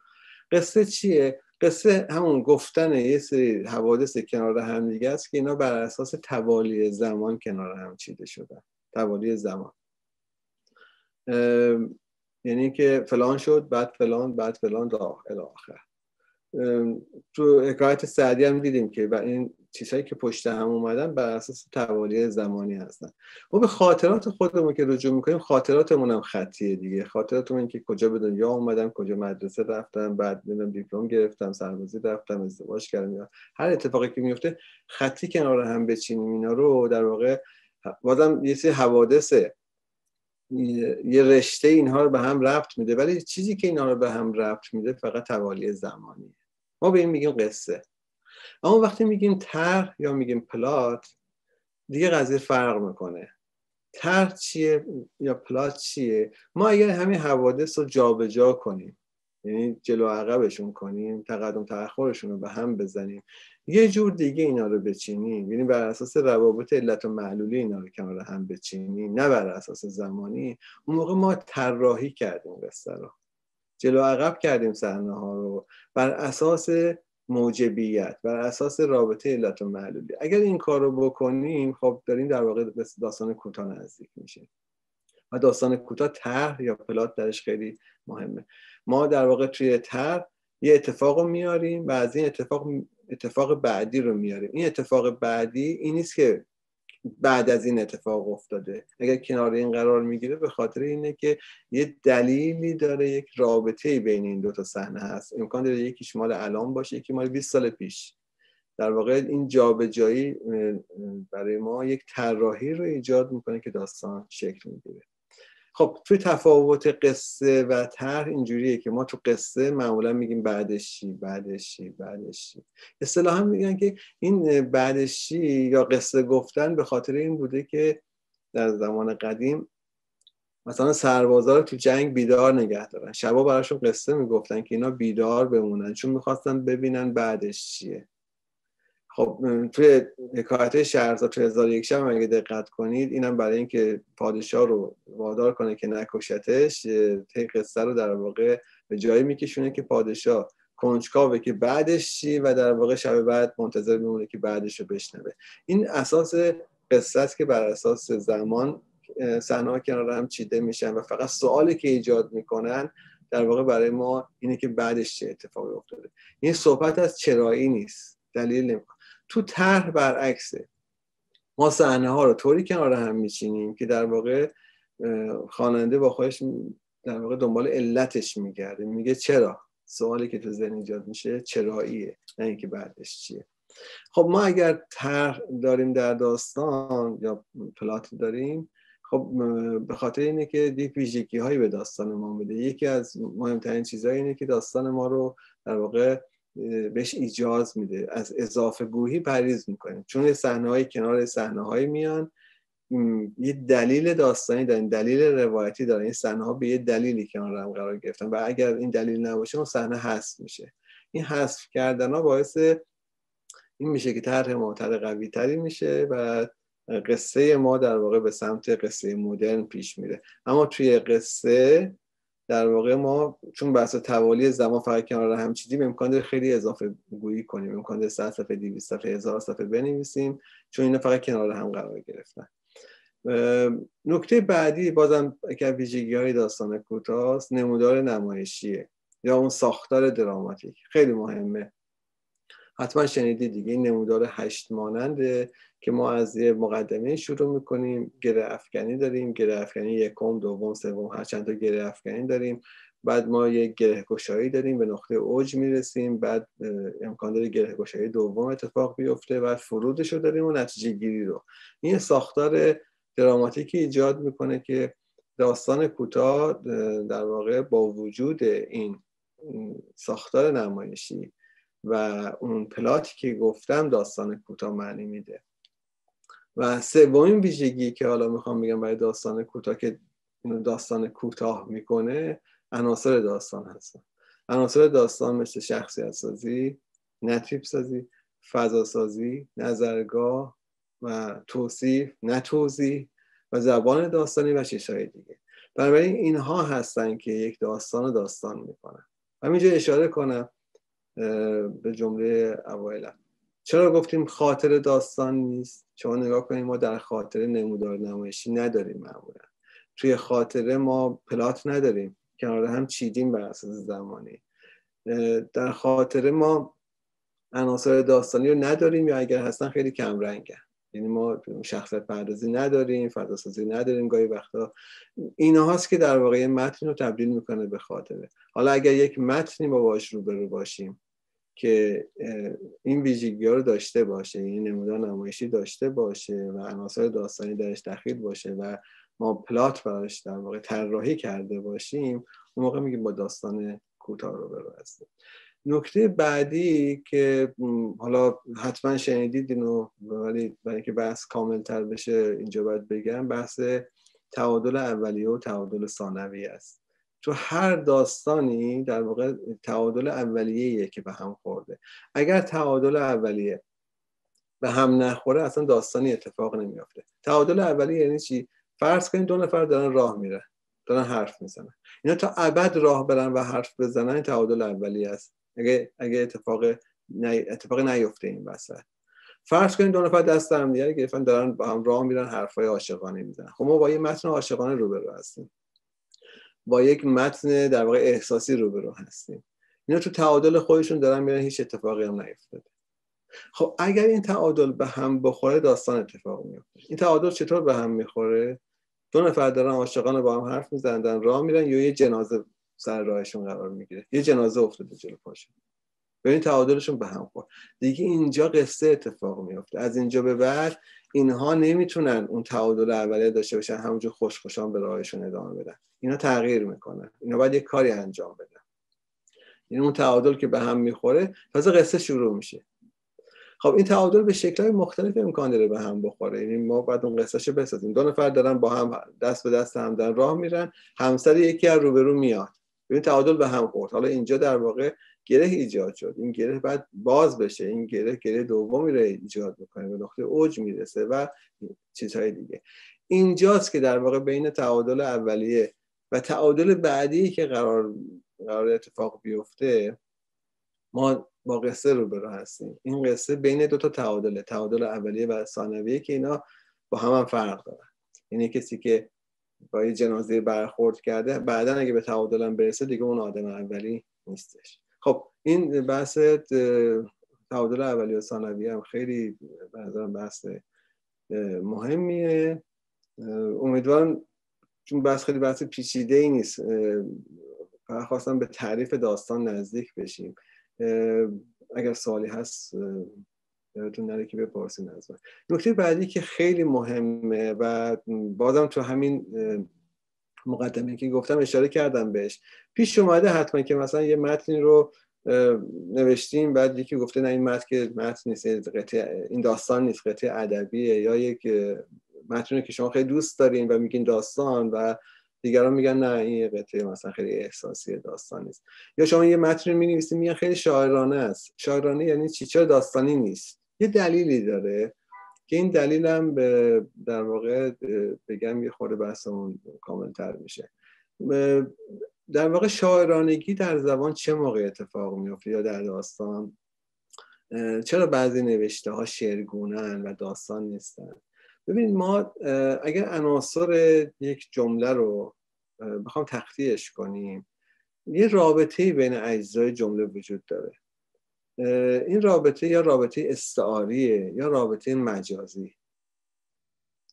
قصه چیه؟ قصه همون گفتن یه سری حوادث کنار هم دیگه است که اینا بر اساس توالی زمان کنار هم چیده شدن. توالی زمان یعنی که فلان شد بعد فلان بعد فلان تا الی آخر. تو حکایت سعدی هم دیدیم که این چیزهایی که پشت هم اومدن بر اساس توالی زمانی هستن. ما به خاطرات خودمون که رجوع میکنیم، خاطراتمون هم خطیه دیگه. خاطراتمون این که کجا به دنیا اومدم، کجا مدرسه رفتم، بعد من دیپلم گرفتم، سربازی رفتم، ازدواج کردم، هر اتفاقی که میفته خطی کنار هم بچینیم. اینا رو در واقع بازم یه سری حوادثه، یه رشته اینها رو به هم ربط میده، ولی چیزی که اینها رو به هم ربط میده فقط توالی زمانیه. ما به این میگیم قصه. اما وقتی میگیم طرح یا میگیم پلات دیگه قضیه فرق میکنه. طرح چیه یا پلات چیه؟ ما اگر همین حوادث رو جابجا کنیم، یعنی جلو عقبشون کنیم، تقدم تأخرشون رو به هم بزنیم، یه جور دیگه اینا رو بچینیم، یعنی بر اساس روابط علت و معلولی اینا رو کنار هم بچینیم، نه بر اساس زمانی، اون موقع ما طراحی کردیم قصه رو، جلو عقب کردیم صحنه ها رو بر اساس موجبیت، بر اساس رابطه علت و معلولی. اگر این کار رو بکنیم خب داریم در واقع داستان کوتاه نزدیک میشه و داستان کوتاه طرح یا پلات درش خیلی مهمه. ما در واقع توی طرح یه اتفاق رو میاریم و از این اتفاق اتفاق بعدی رو میاریم. این اتفاق بعدی این نیست که بعد از این اتفاق افتاده. اگر کنار این قرار میگیره به خاطر اینه که یه دلیلی داره، یک رابطه‌ای بین این دو تا صحنه هست. امکان داره یکیش مال الان باشه، یکی مال بیست سال پیش. در واقع این جابجایی برای ما یک طراحی رو ایجاد میکنه که داستان شکل میگیره. خب توی تفاوت قصه و طرح اینجوریه که ما تو قصه معمولا میگیم بعدشی بعدشی بعدشی. اصطلاحا میگن که این بعدشی یا قصه گفتن به خاطر این بوده که در زمان قدیم مثلا سربازا رو تو جنگ بیدار نگه دارن، شبا براشون قصه میگفتن که اینا بیدار بمونن چون میخواستن ببینن بعدش چیه. خب توی حکایت شهرزاد تو هزار و یک شب اگه دقت کنید، اینم برای اینکه پادشاه رو وادار کنه که نکشتش، طی قصه رو در واقع به جایی میکشونه که پادشاه کنجکاوه که بعدش چی و در واقع شب بعد منتظر میمونه که بعدش رو بشنوه. این اساس قصه است که بر اساس زمان صحنه‌ها کنار هم چیده میشن و فقط سوالی که ایجاد میکنن در واقع برای ما اینه که بعدش چه اتفاقی افتاده. این صحبت از چرایی نیست، دلیل نمیخواد. تو طرح برعکسه، ما صحنه ها رو طوری کنار هم میچینیم که در واقع خواننده با خودش در واقع دنبال علتش میگرده، میگه چرا. سوالی که تو ذهن ایجاد میشه چراییه، نه اینکه بعدش چیه. خب ما اگر طرح داریم در داستان یا پلات داریم، خب به خاطر اینه که یک ویژگی هایی به داستان ما میده. یکی از مهمترین چیزها اینه که داستان ما رو در واقع بهش اجازه میده از اضافه گویی پریز میکنیم، چون صحنه های کنار صحنه های میان یه دلیل داستانی دارن، دلیل روایتی دارن. این صحنه ها به یه دلیلی کنار هم قرار گرفتن و اگر این دلیل نباشه اون صحنه حذف میشه. این حذف کردن ها باعث این میشه که طرح ما طرح قوی تری میشه و قصه ما در واقع به سمت قصه مدرن پیش میره. اما توی قصه در واقع ما چون بحث توالی زمان فقط کنار هم چیدیم، امکان داره خیلی اضافه گویی کنیم، امکان داره صد صفحه دویست صفحه هزار صفحه بنویسیم، چون اینا فقط کنار هم قرار گرفتن. نکته بعدی بازم که ویژگی‌های داستان کوتاه است، نمودار نمایشیه. یا اون ساختار دراماتیک خیلی مهمه. حتما شنیدی دیگه این نمودار هشت ماننده که ما از یه مقدمه شروع میکنیم، گره افکنی داریم، گره افکنی یکم، دوم، سوم، هر چند تا گره افکنی داریم، بعد ما یک گره گشایی داریم، به نقطه اوج میرسیم، بعد امکان داره گره گشایی دوم اتفاق بیفته، بعد فرودش رو داریم و نتیجه گیری رو. این ساختار دراماتیکی ایجاد میکنه که داستان کوتاه در واقع با وجود این ساختار نمایشی و اون پلاتی که گفتم داستان کوتاه معنی میده. و سومین ویژگی که حالا میخوام بگم برای داستان کوتاه که داستان کوتاه میکنه، عناصر داستان هستن. عناصر داستان مثل شخصیت سازی، نتیجه سازی، فضا سازی، نظرگاه و توصیف، نتوزیح و زبان داستانی و چیزهای دیگه. بنابراین اینها هستن که یک داستان رو داستان میکنن. همینجا اشاره کنم به جمله اوایل. چرا گفتیم خاطر داستان نیست؟ چون نگاه کنیم ما در خاطره نمودار نمایشی نداریم معمولا. توی خاطره ما پلات نداریم. کنار هم چیدیم بر اساس زمانی. در خاطره ما عناصر داستانی رو نداریم، یا اگر هستن خیلی کم رنگن. یعنی ما شخصیت پردازی نداریم، فضاسازی نداریم، گاهی وقتا اینهاست که در واقع متن رو تبدیل میکنه به خاطره. حالا اگر یک متنی با باش روبرو باشیم که این ویژگی‌ها رو داشته باشه، این نمودار نمایشی داشته باشه و عناصر داستانی درش دخیل باشه و ما پلات براش در واقع طراحی کرده باشیم، اون موقع میگیم با داستان کوتاه روبرو هستیم. نکته بعدی که حالا حتما شنیدید اینو، ولی برای اینکه بحث کامل‌تر بشه اینجا باید بگم، بحث تعادل اولیه و تعادل ثانویه است. تو هر داستانی در واقع تعادل اولیه‌ایه که به هم خورده. اگر تعادل اولیه به هم نخوره اصلا داستانی اتفاق نمیافته. تعادل اولیه یعنی چی؟ فرض کنید دو نفر دارن راه میرن، دارن حرف میزنن. اینا تا ابد راه برن و حرف بزنن تعادل اولیه است. اگه اگه اتفاق نی... اتفاق نیفته این وسط. فرض کنید دو نفر دست هم دیگه گرفتن، دارن با هم راه میرن، حرفای عاشقانه میزنن. خب ما با یه متن عاشقانه روبرو هستیم. با یک متن در واقع احساسی روبرو هستیم. اینا تو تعادل خودشون دارن میرن، هیچ اتفاقی هم نیفتاده. خب اگر این تعادل به هم بخوره داستان اتفاق میفته. این تعادل چطور به هم میخوره؟ دو نفر دارن عاشقانه با هم حرف میزنن، راه میرن، یا یه جنازه سر راهشون قرار میگیره، یه جنازه افتاده جلو پاشون. ببین تعادلشون به هم خورد. دیگه اینجا قصه اتفاق میفته. از اینجا به بعد اینها نمیتونن اون تعادل اولیه داشته باشن، همونجور خوشخوشان به راهشون ادامه بدن. اینا تغییر میکنن. اینا باید یه کاری انجام بدن. این اون تعادل که به هم میخوره، تازه قصه شروع میشه. خب این تعادل به شکل‌های مختلف امکان داره به هم بخوره. یعنی ما بعد اون قصه‌شو بسازیم. دو نفر دارن با هم دست به دست هم دارن راه میرن، همسر یکی از روبرو میاد. این تعادل به هم خورد. حالا اینجا در واقع گره ایجاد شد. این گره بعد باز بشه، این گره گره دومی رو ایجاد میکنه، به نقطه اوج میرسه و چیزهای دیگه. اینجاست که در واقع بین تعادل اولیه و تعادل بعدی که قرار قرار اتفاق بیفته ما با قصه روبرو هستیم. این قصه بین دو تا تعادله، تعادل اولیه و ثانویه، که اینا با هم, هم فرق دارن. یعنی کسی که با یه جنازه برخورد کرده، بعدا اگه به تعادل هم برسه دیگه اون آدم اولی نیستش. خب این بحث تعادل اولی و ثانویه هم خیلی به نظرم بحث مهمیه. امیدوارم، چون بحث خیلی بحث پیچیده‌ای نیست، خواستم به تعریف داستان نزدیک بشیم. اگر سوالی هست یادتون نره که بپرسین از من. نکته بعدی که خیلی مهمه و بازم تو همین مقدمه که گفتم اشاره کردم بهش، پیش اومده حتما که مثلا یه متنی رو نوشتیم، بعد یکی گفته نه این متن که متن نیست، این داستان نیست، قطعه ادبیه، یا یک متنی که شما خیلی دوست دارین و میگین داستان و دیگران میگن نه این قطعه مثلا خیلی احساسیه، داستان نیست. یا شما یه متن می‌نویسید میگن خیلی شاعرانه است. شاعرانه یعنی چی؟ چرا داستانی نیست؟ یه دلیلی داره که این دلیلم به در واقع بگم یه خورده بحثمون کامل‌تر میشه. در واقع شاعرانگی در زبان چه موقع اتفاق میفته یا در داستان؟ چرا بعضی نوشته‌ها شعرگونه‌اند و داستان نیستن؟ ببین ما اگر عناصر یک جمله رو بخوام تخطیعش کنیم یه رابطه‌ای بین اجزای جمله وجود داره. این رابطه یا رابطه استعاریه یا رابطه مجازی.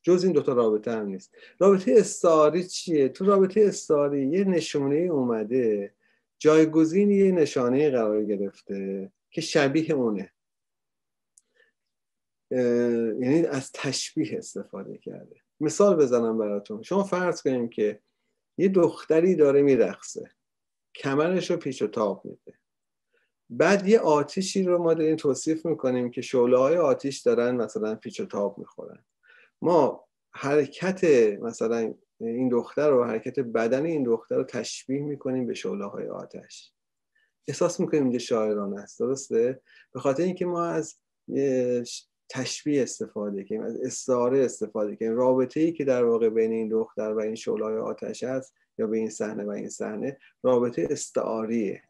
جز این دوتا رابطه هم نیست. رابطه استعاری چیه؟ تو رابطه استعاری یه نشونه اومده جایگزین یه نشانه قرار گرفته که شبیه اونه، یعنی از تشبیه استفاده کرده. مثال بزنم براتون. شما فرض کنیم که یه دختری داره میرقصه، کمرش رو پیچ و تاب میده، بعد یه آتیشی رو ما داریم توصیف میکنیم که شعله‌های آتیش دارن مثلا پیچ و تاب میخورن. ما حرکت مثلا این دختر رو، حرکت بدن این دختر رو تشبیه میکنیم به شعله‌های آتش. احساس میکنیم اینجا شاعرانه است، درسته؟ به خاطر اینکه ما از تشبیه استفاده کنیم، از استعاره استفاده کنیم. رابطه‌ای که در واقع بین این دختر و این شعله‌های آتش است، یا به این صحنه و این صحنه، رابطه استعاریه.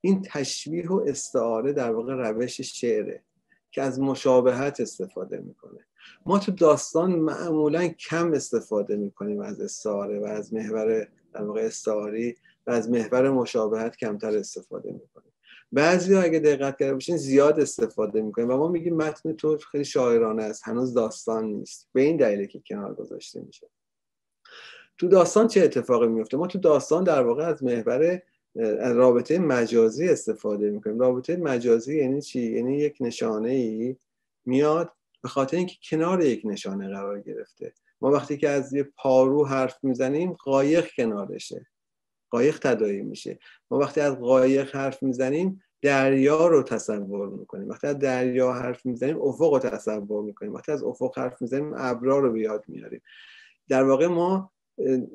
این تشبیه و استعاره در واقع روش شعره که از مشابهت استفاده میکنه. ما تو داستان معمولا کم استفاده میکنیم از استعاره و از محور در واقع استعاری و از محور مشابهت کمتر استفاده میکنیم. بعضیا اگه دقت کرده باشین زیاد استفاده میکنیم و ما میگیم متن تو خیلی شاعرانه است، هنوز داستان نیست. به این دلیله که کنار گذاشته میشه. تو داستان چه اتفاقی میفته؟ ما تو داستان در واقع از محور رابطه مجازی استفاده میکنیم. رابطه مجازی یعنی چی؟ یعنی یک نشانه ای میاد به خاطر اینکه کنار یک نشانه قرار گرفته. ما وقتی که از یه پارو حرف میزنیم قایق کنارشه، قایق تداعی میشه. ما وقتی از قایق حرف میزنیم دریا رو تصور میکنیم. وقتی از دریا حرف میزنیم افق رو تصور میکنیم. وقتی از افق حرف میزنیم ابرا رو به یاد میاریم. در واقع ما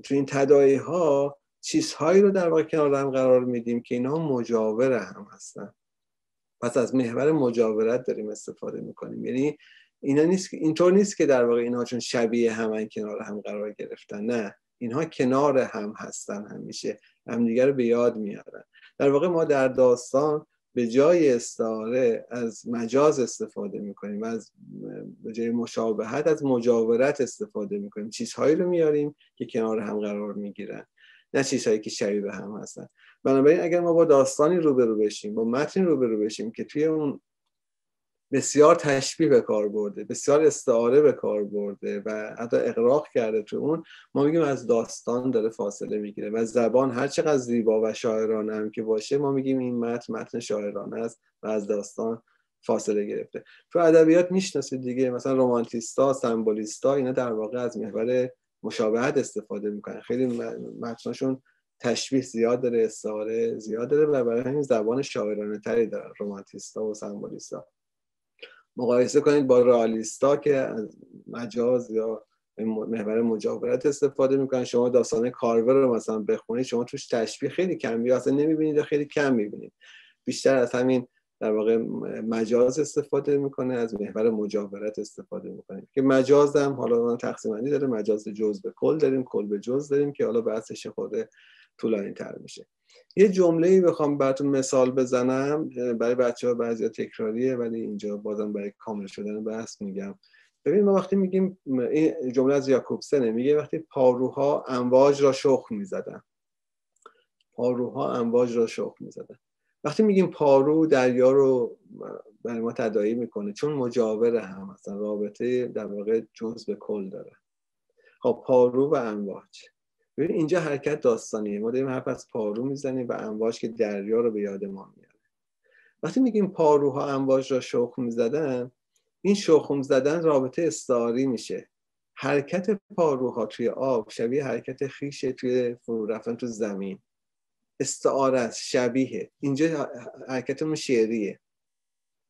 تو این تداعی ها چیزهایی رو در واقع کنار هم قرار میدیم که اینا مجاور هم هستن. پس از محور مجاورت داریم استفاده میکنیم. یعنی اینا نیست که اینطور نیست که در واقع اینها چون شبیه همن کنار هم قرار گرفتن. نه، اینها کنار هم هستن، همیشه همدیگه رو به یاد میارن. در واقع ما در داستان به جای استعاره از مجاز استفاده میکنیم و از به جای مشابهت از مجاورت استفاده میکنیم. چیزهایی رو میاریم که کنار هم قرار میگیرن، نه چیزهایی که شبیه هم هستن. بنابراین اگر ما با داستانی روبرو بشیم، با متن روبرو بشیم که توی اون بسیار تشبیه به کار برده، بسیار استعاره به کار برده و حتی اغراق کرده تو اون، ما میگیم از داستان داره فاصله میگیره. و زبان هر چقدر زیبا و شاعرانه هم که باشه، ما میگیم این متن متن شاعرانه است و از داستان فاصله گرفته. تو ادبیات میشناسید دیگه، مثلا رمانتیستا، سمبولیستا، اینا در واقع از محور مشابهت استفاده میکنن. خیلی متناشون تشبیه زیاد داره، استعاره زیاد داره و برای همین زبان شاعرانه تری دارن رمانتیستا و سمبولیستا. مقایسه کنید با رئالیستا که از مجاز یا محور مجاورت استفاده میکنن. شما داستان کارور رو مثلا بخونید، شما توش تشبیه خیلی کمی اصلا نمیبینید یا خیلی کم میبینید. بیشتر از همین در واقع مجاز استفاده میکنه، از محور مجاورت استفاده میکنه. که مجاز هم حالا اون تقسیم بندی داره، مجاز جزء به کل داریم، کل به جزء داریم که حالا بحثش خود طولانی تر میشه. یه جمله‌ای بخوام براتون مثال بزنم، برای بچه‌ها بعضیا تکراریه ولی اینجا بازم برای کامل شدن بحث میگم. ببین ما وقتی میگیم، این جمله از یاکوبسنه، میگه وقتی پاروها امواج را شخم میزدن، پاروها امواج را شخم میزدن. وقتی میگیم پارو، دریا رو برای ما تداعی میکنه چون مجاور هم هستن، رابطه در واقع جزء به کل داره. خب پارو و امواج، ببین اینجا حرکت داستانیه. ما داریم حرف از پارو میزنیم و امواج که دریا رو به یاد ما میاره. وقتی میگیم پاروها امواج را شخم زدن، این شخم زدن رابطه استعاری میشه. حرکت پاروها توی آب شبیه حرکت خیشه توی فرو رفتن تو زمین، استعاره است، شبیه. اینجا حرکتمون شعریه.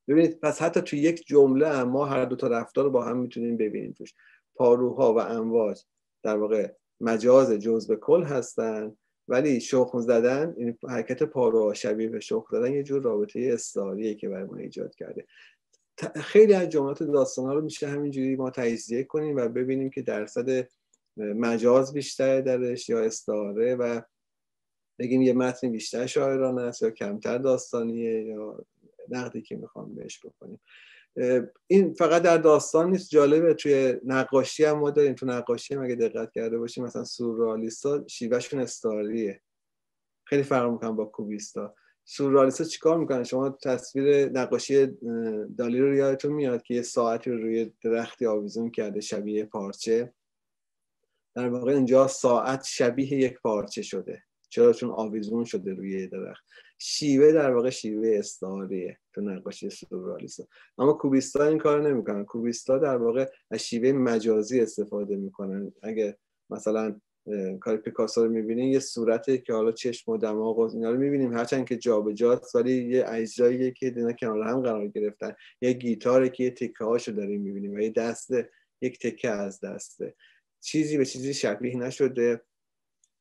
ببینید پس حتی توی یک جمله هم ما هر دو تا رفتار رو با هم میتونیم ببینیم توش. پاروها و امواج در واقع مجاز جزء به کل هستن، ولی شخم زدن، این حرکت پاروها شبیه به شخم زدن، یه جور رابطه استعاریه که برای ما ایجاد کرده. خیلی از جملات داستانا رو میشه همینجوری ما تجزیه کنیم و ببینیم که درصد مجاز بیشتر درش یا استعاره، و بگیم یه متن بیشتر شاعرانه است یا کمتر داستانیه، یا نقدی که میخوام بهش بکنیم. این فقط در داستان نیست، جالبه توی نقاشی هم ما داریم. تو نقاشی هم اگه دقت کرده باشیم مثلا سورئالیست‌ها شیوهشون استعاریه، خیلی فرق میکنه با کوبیستا. سورئالیست‌ها چیکار میکنن؟ شما تصویر نقاشی دالی رو یادتون میاد که یه ساعتی رو روی درختی آویزون کرده شبیه پارچه. در واقع اینجا ساعت شبیه یک پارچه شده. چرا؟ چون آویزون شده روی درخت. شیوه در واقع شیوه استعاریه تو نقاشی سورئالیست. اما کوبیستا این کارو نمیکنن. کوبیستا در واقع از شیوه مجازی استفاده میکنن. اگه مثلا کار پیکاسو رو می‌بینین، یه صورتی که حالا چشم و دماغ و اینا رو می‌بینیم، هرچند که جابجاست، ولی یه اجزایی که اینا کنار هم قرار گرفتن، یه گیتاره که یه تکه‌هاشو داریم می‌بینیم و یه دسته، یک تکه از دسته، چیزی به چیزی شبیه نشده.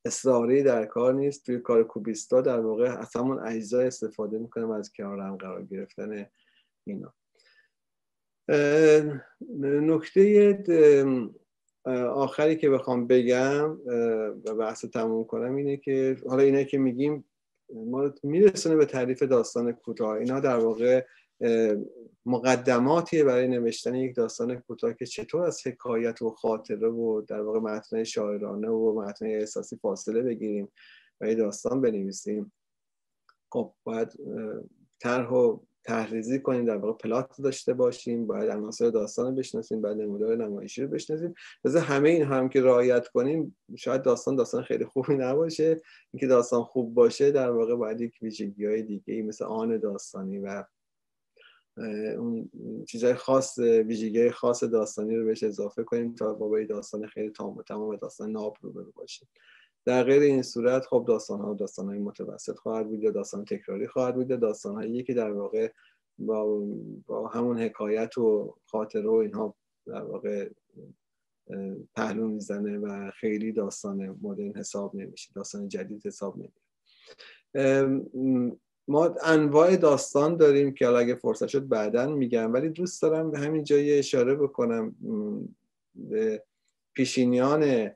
استعاره در کار نیست. توی کار کوبیستا در واقع از همون اجزا استفاده می‌کنیم از کنار هم قرار گرفتن اینا. نکته آخری که بخوام بگم و بحث تموم کنم اینه که حالا اینه که میگیم ما میرسونه به تعریف داستان کوتاه. اینا در واقع مقدماتیه برای نوشتن یک داستان کوتاه که چطور از حکایت و خاطره و در واقع متن شاعرانه و متن احساسی فاصله بگیریم و یه داستان بنویسیم. خب باید طرح و تحریزی کنیم، در واقع پلات داشته باشیم، باید عناصر داستان رو بشناسیم، بعد نمودار نمایشی رو بشناسیم. مثلا همه این هم که رعایت کنیم شاید داستان داستان خیلی خوبی نباشه. اینکه داستان خوب باشه در واقع باید یک ویژگی‌های دیگه‌ای مثل آن داستانی و اون چیزای خاص، ویژگی‌های خاص داستانی رو بهش اضافه کنیم تا بابای داستان خیلی تام و تمام داستان ناب رو باشه. در غیر این صورت خب داستان‌ها داستان‌های متوسط خواهد بود یا داستان تکراری خواهد بود یا داستان‌هایی که در واقع با, با همون حکایت و خاطره و اینها در واقع پهلو میزنه و خیلی داستان مدرن حساب نمیشه، داستان جدید حساب نمیشه. ما انواع داستان داریم که حالا اگه فرصت شد بعداً میگم، ولی دوست دارم به همین جایی اشاره بکنم به پیشینیان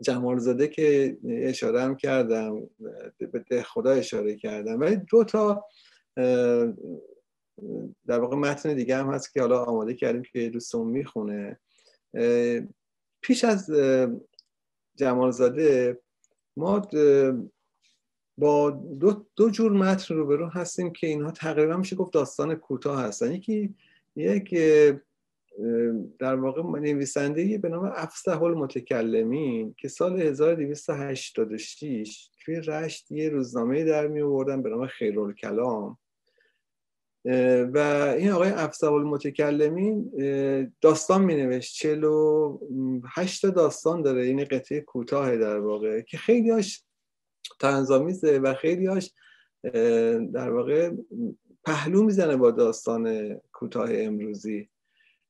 جمالزاده که اشاره هم کردم، به دهخدا اشاره کردم، ولی دو تا در واقع متن دیگه هم هست که حالا آماده کردیم که دوستمون میخونه. پیش از جمالزاده ما با دو, دو جور متن روبرو هستیم که اینها تقریبا میشه گفت داستان کوتاه هستن. یکی یک در واقع نویسنده‌ای به نام افضل متکلمین که سال هزار و دویست و هشتاد و شش توی رشت یه روزنامه در می آوردن به نام خیرالکلام و این آقای افضل متکلمین داستان می نوشت. چهل و هشت داستان داره، این قطعه کوتاه در واقع که خیلی‌هاش طنزآمیزه و خیلی‌هاش در واقع پهلو میزنه با داستان کوتاه امروزی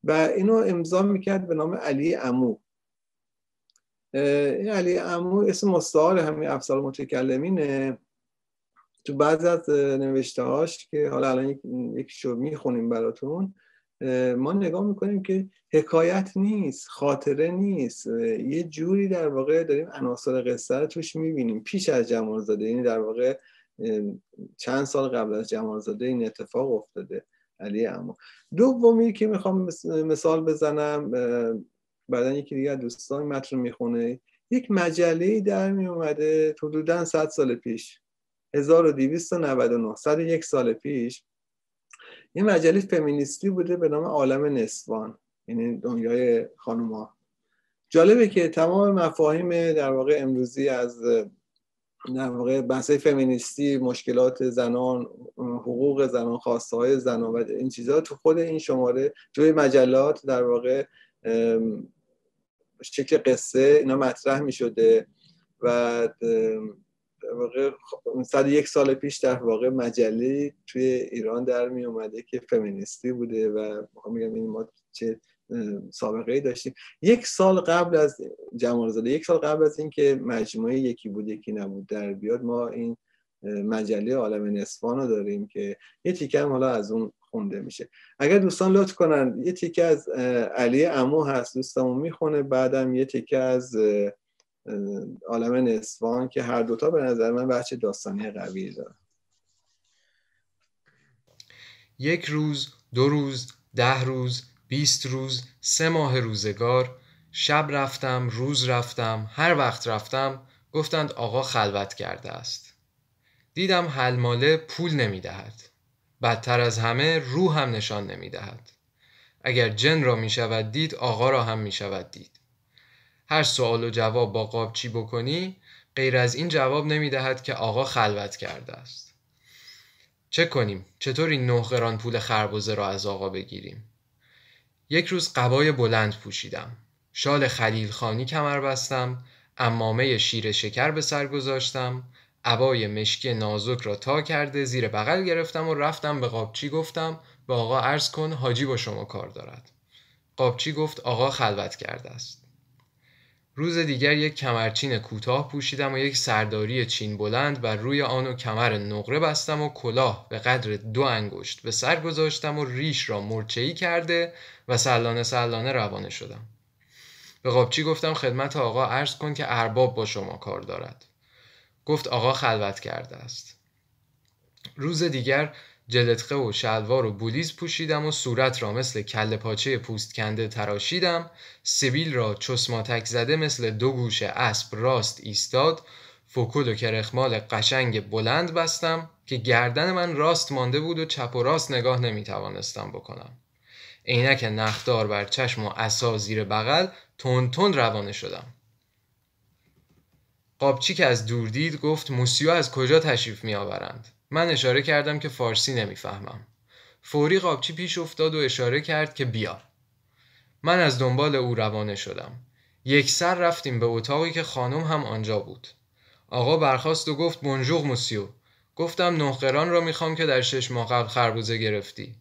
و اینو امضا میکرد به نام علی امو. این علی امو اسم مستعار همین افضل متکلمینه. تو بعضی از نوشته‌هاش که حالا الان یکیشو میخونیم براتون، ما نگاه میکنیم که حکایت نیست، خاطره نیست، یه جوری در واقع داریم عناصر قصه رو توش میبینیم. پیش از جمالزاده، این در واقع چند سال قبل از جمالزاده این اتفاق افتاده، علی امو. دومی که میخوام مثال بزنم، بعدن یکی دیگه دوستان متن میخونه، یک مجله در میومده حدوداً صد سال پیش، هزار و دویست و نود و نه، صد و یک سال پیش، یه مجله فمینیستی بوده به نام عالم نسوان، یعنی دنیای خانوما. جالبه که تمام مفاهیم در واقع امروزی از در واقع بحث‌های فمینیستی، مشکلات زنان، حقوق زنان، خواسته‌های زنان و این چیزا تو خود این شماره توی مجلات در واقع شکل قصه اینا مطرح می‌شده و در واقع صد و یک سال پیش در واقع مجله توی ایران در می اومده که فمینیستی بوده و میگم این ما چه سابقه ای داشتیم. یک سال قبل از جمالزاده، یک سال قبل از اینکه مجموعه یکی بود یکی نبود در بیاد، ما این مجله عالم نسوان رو داریم که یه تیکه هم حالا از اون خونده میشه. اگر دوستان لطف کنن یه تیکه از علی عمو هست، دوستمون میخونه، بعدم یه تیکه از عالم نسوان که هر دوتا به نظر من بچه داستانی قوی داره. یک روز، دو روز، ده روز، بیست روز، سه ماه روزگار، شب رفتم، روز رفتم، هر وقت رفتم، گفتند آقا خلوت کرده است. دیدم حلماله پول نمی دهد. بدتر از همه رو هم نشان نمی دهد. اگر جن را می شود دید آقا را هم می شود دید. هر سوال و جواب با قابچی بکنی غیر از این جواب نمی دهد که آقا خلوت کرده است. چه کنیم؟ چطوری نه قران پول خربزه را از آقا بگیریم؟ یک روز قبای بلند پوشیدم. شال خلیل خانی کمر بستم. عمامه شیر شکر به سر گذاشتم. عبای مشکی نازک را تا کرده زیر بغل گرفتم و رفتم به قابچی گفتم به آقا عرض کن حاجی با شما کار دارد. قابچی گفت آقا خلوت کرده است. روز دیگر یک کمرچین کوتاه پوشیدم و یک سرداری چین بلند بر روی آن و کمر نقره بستم و کلاه به قدر دو انگشت به سر گذاشتم و ریش را مرچه‌ای کرده و سلانه سلانه روانه شدم. به قابچی گفتم خدمت آقا عرض کن که ارباب با شما کار دارد. گفت آقا خلوت کرده است. روز دیگر جلتقه و شلوار و بولیز پوشیدم و صورت را مثل کله پاچه پوست کنده تراشیدم. سبیل را چسماتک زده مثل دو گوشه اسب راست ایستاد. فکل و کرخمال قشنگ بلند بستم که گردن من راست مانده بود و چپ و راست نگاه نمی توانستم بکنم. عینک نخدار بر چشم و عصا زیر بغل تون تون روانه شدم. قابچی که از دور دید گفت موسیو از کجا تشریف می آورند؟ من اشاره کردم که فارسی نمیفهمم. فوری قابچی پیش افتاد و اشاره کرد که بیا. من از دنبال او روانه شدم. یک سر رفتیم به اتاقی که خانم هم آنجا بود. آقا برخاست و گفت بونژور موسیو. گفتم نه قران را میخوام که در شش ماه قبل خربوزه گرفتی.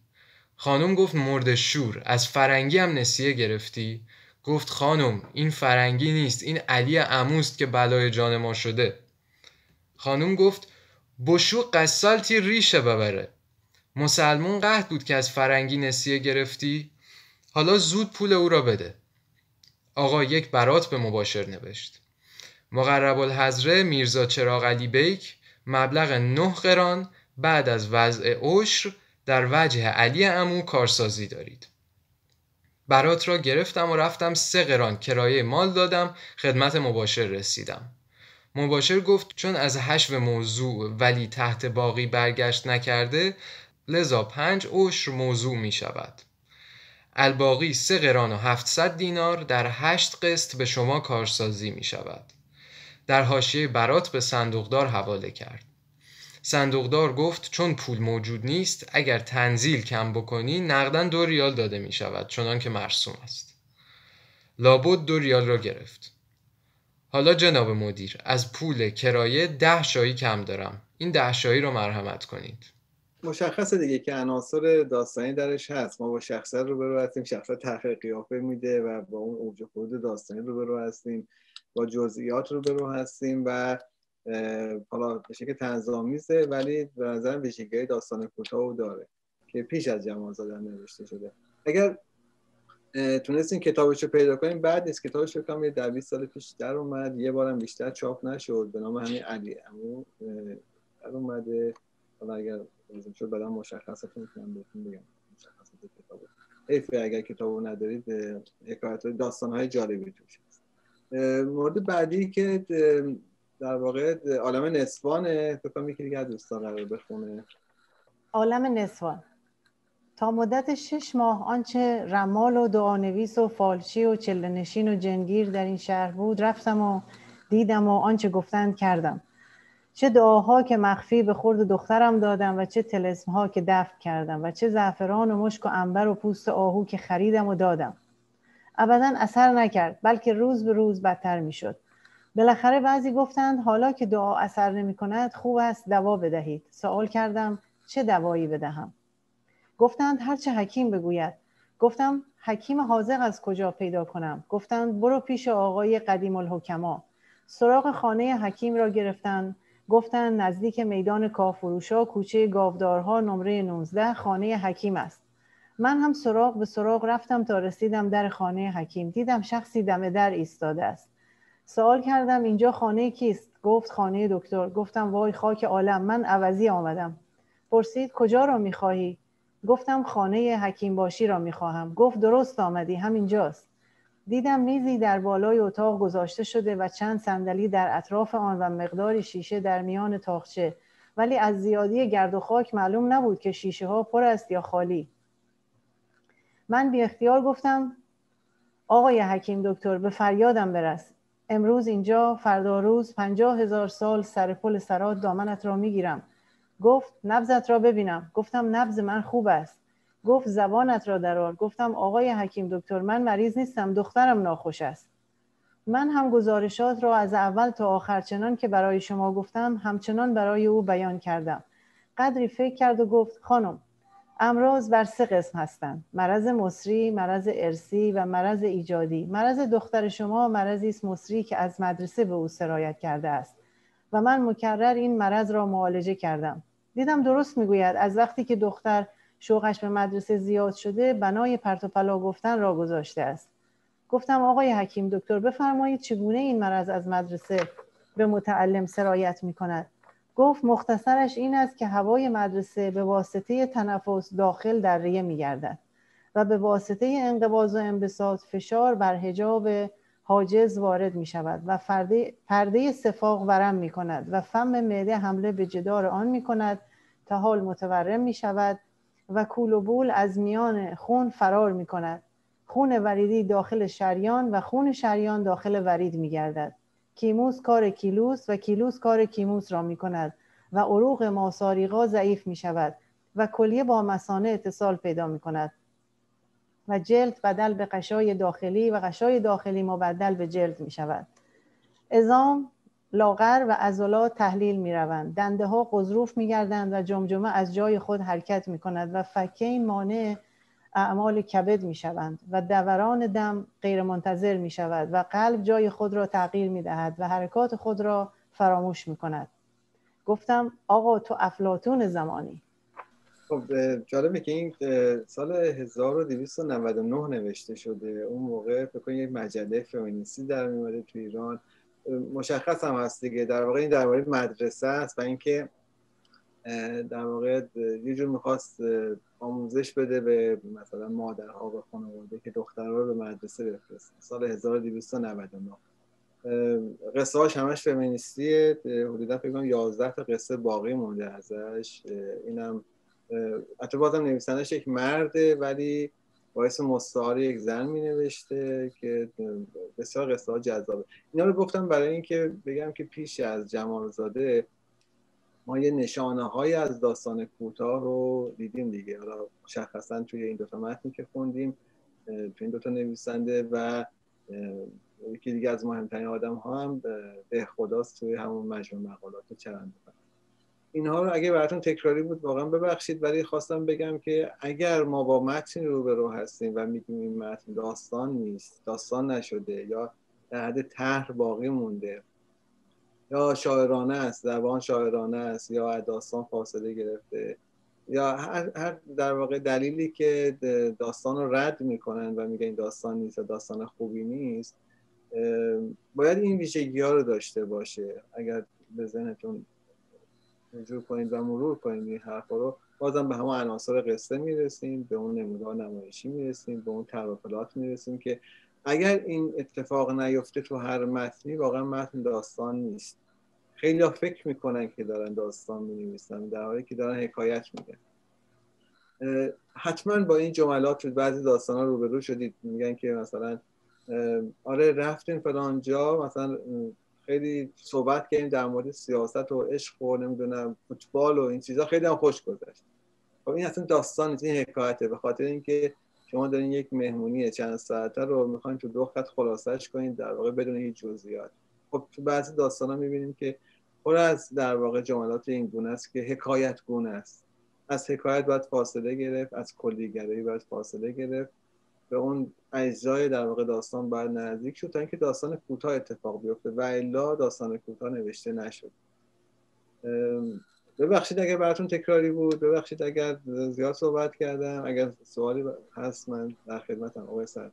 خانم گفت مرد شور از فرنگی هم نسیه گرفتی؟ گفت خانم این فرنگی نیست، این علی امو است که بلای جان ما شده. خانم گفت بشو قسالتی ریشه ببره. مسلمون قحط بود که از فرنگی نسیه گرفتی؟ حالا زود پول او را بده. آقا یک برات به مباشر نوشت. مقرب الحضره میرزا چراغ علی بیک مبلغ نه قران بعد از وضع عشر در وجه علی امو کارسازی دارید. برات را گرفتم و رفتم سه قران کرایه مال دادم. خدمت مباشر رسیدم. مباشر گفت چون از حشو موضوع ولی تحت باقی برگشت نکرده لذا پنج عشر موضوع می شود. الباقی سه قران و هفتصد دینار در هشت قسط به شما کارسازی می شود. در حاشیه برات به صندوقدار حواله کرد. صندوقدار گفت چون پول موجود نیست اگر تنزیل کم بکنی نقدن دو ریال داده می شود چنان که مرسوم است. لابد دو ریال را گرفت. حالا جناب مدیر از پول کرایه ده شایی کم دارم. این ده شایی رو مرحمت کنید. مشخصه دیگه که عناصر داستانی درش هست. ما با شخصیت رو برو هستیم. شخصیت تحقیق قیافه میده و با اون اوج خود داستانی رو برو هستیم. با جزئیات رو برو هستیم و حالا به شکل تنظامیزه ولی به نظرم ویژگی داستان کوتاه داره که پیش از جمالزاده نوشته شده. اگر تونستین کتابش رو پیدا کنیم بعد نیست. کتابش رو کم یه در بیست سال پیش در اومد، یه بارم بیشتر چاپ نشد، به نام همین علی امو در اومده. حالا اگر لازم شد بعدا مشخصاتش میتونم بهتون بگم. مشخصات کتاب ایف اگر کتابو ندارید حکایات داستان‌های جالبی توش هست. مورد بعدی که در واقع عالم نسوانه، فکر کنم یکی دیگه از دوستان قرار بخونه. عالم نسوان تا مدت شش ماه آنچه رمال و دعانویس و فالشی و چلنشین و جنگیر در این شهر بود رفتم و دیدم و آنچه گفتند کردم. چه دعاها که مخفی به خورد دخترم دادم و چه طلسم‌ها که دفع کردم و چه زعفران و مشک و عنبر و پوست آهو که خریدم و دادم. ابداً اثر نکرد بلکه روز به روز بدتر میشد. بالاخره بعضی گفتند حالا که دعا اثر نمی کند خوب است دوا بدهید. سوال کردم چه دوایی بدهم؟ گفتند هرچه حکیم بگوید. گفتم حکیم حاذق از کجا پیدا کنم؟ گفتند برو پیش آقای قدیم الحکما. سراغ خانه حکیم را گرفتند. گفتند نزدیک میدان کافروشا کوچه گاودارها نمره نوزده خانه حکیم است. من هم سراغ به سراغ رفتم تا رسیدم در خانه حکیم. دیدم شخصی دم در ایستاده است. سوال کردم اینجا خانه کیست؟ گفت خانه دکتر. گفتم وای خاک عالم من عوضی آمدم. پرسید کجا را می‌خواهی؟ گفتم خانه حکیم باشی را می‌خواهم. گفت درست آمدی همینجاست. دیدم میزی در بالای اتاق گذاشته شده و چند صندلی در اطراف آن و مقداری شیشه در میان تاقچه، ولی از زیادی گرد و خاک معلوم نبود که شیشه ها پر است یا خالی. من بی اختیار گفتم آقای حکیم دکتر به فریادم برس. امروز اینجا فردا روز پنجاه هزار سال سر پل سرات دامنت را میگیرم. گفت نبضت را ببینم. گفتم نبض من خوب است. گفت زبانت را درار. گفتم آقای حکیم دکتر من مریض نیستم، دخترم ناخوش است. من هم گزارشات را از اول تا آخر چنان که برای شما گفتم همچنان برای او بیان کردم. قدری فکر کرد و گفت خانم امراض بر سه قسم هستند: مرض مصری، مرض ارثی و مرض ایجادی. مرض دختر شما مرضی است مصری که از مدرسه به او سرایت کرده است و من مکرر این مرض را معالجه کردم. دیدم درست میگوید. از وقتی که دختر شوقش به مدرسه زیاد شده بنای پرت و پلا گفتن را گذاشته است. گفتم آقای حکیم دکتر بفرمایید چگونه این مرض از مدرسه به متعلم سرایت می کند؟ گفت مختصرش این است که هوای مدرسه به واسطه تنفس داخل در ریه می گردد و به واسطه انقباض و انبساط فشار بر حجاب حاجز وارد می شود و پرده سفاق ورم می کند و فم معده حمله به جدار آن می کند تا حال متورم می شود و کول و بول از میان خون فرار می کند. خون وریدی داخل شریان و خون شریان داخل ورید می گردد. کیموس کار کیلوس و کیلوس کار کیموس را می کند و عروق ماساریقا ضعیف می شود و کلیه با مثانه اتصال پیدا می کند و جلد بدل به قشای داخلی و قشای داخلی مبدل به جلد می شود. عظام، لاغر و عضلات تحلیل می روند. دنده ها قضروف می گردند و جمجمه از جای خود حرکت می کند و فکه مانع اعمال کبد می شوند و دوران دم غیر منتظر می شود و قلب جای خود را تغییر می دهد و حرکات خود را فراموش می کند. گفتم آقا تو افلاطون زمانی. خب جالبه که این سال هزار و دویست و نود و نه نوشته شده. اون موقع فکر کنید یک مجله فمینیستی در میومده تو ایران. مشخص هم هست دیگه، در واقع این درباره مدرسه است و اینکه در واقع یه جور میخواست آموزش بده به مثلا مادرها و خانواده که دخترها رو به مدرسه بفرستن. سال هزار و دویست و نود و نه قصه هاش همش فمینیستیه. حدودا فکر کنم یازده تا قصه باقی مونده ازش. اینم حتی بازم نویسندش یک مرده ولی باعث مستعار یک زن می نوشته که بسیار قصه ها جذابه. اینا رو گفتم برای اینکه بگم که پیش از جمالزاده ما یه نشانه هایی از داستان کوتاه رو دیدیم دیگه. حالا مشخصا توی این دوتا متنی که خوندیم توی این دوتا نویسنده و یکی دیگه از مهمترین آدم ها هم دهخداست توی همون مجموع مقالات چرند. اینها رو اگه براتون تکراری بود واقعا ببخشید، ولی خواستم بگم که اگر ما با متن رو به رو هستیم و میگیم این متن داستان نیست، داستان نشده یا در حد طرح باقی مونده یا شاعرانه است، زبان شاعرانه است یا از داستان فاصله گرفته یا هر, هر در واقع دلیلی که داستان رو رد میکنن و میگن این داستان نیست یا داستان خوبی نیست، باید این ویژگی ها رو داشته باشه. اگر به ذهنتون رجوع کنید و مرور کنید این حرفا رو، بازم به همون عناصر قصه میرسیم، به اون نمودار نمایشی میرسیم، به اون ترافلات میرسیم که اگر این اتفاق نیفته تو هر متنی واقعا متن داستان نیست. خیلی ها فکر میکنن که دارن داستان مینویسن در حالی که دارن حکایت میگن. حتما با این جملات شد بعضی داستان ها روبرو شدید، میگن که مثلا آره رفتیم فلان جا، مثلا خیلی صحبت کردیم در مورد سیاست و عشق و نمیدونم فوتبال و این چیزا، خیلی هم خوش گذشت. خب این اصلا داستان نیست، این حکایته. به خاطر اینکه شما دارین یک مهمونی چند ساعته رو میخواین تو دو خط خلاصش کنین در واقع بدون هیچ جزئیات. خب تو بعضی داستانا میبینیم که پر از در واقع جملات این گونه است که حکایت گونه است. از حکایت باید فاصله گرفت، از کلیگرایی باید فاصله گرفت، به اون اجزای در واقع داستان باید نزدیک شد تا اینکه داستان کوتاه اتفاق بیفته و الا داستان کوتاه نوشته نشد. ببخشید اگر براتون تکراری بود، ببخشید اگر زیاد صحبت کردم. اگر سوالی هست من در خدمتم آقای صدر.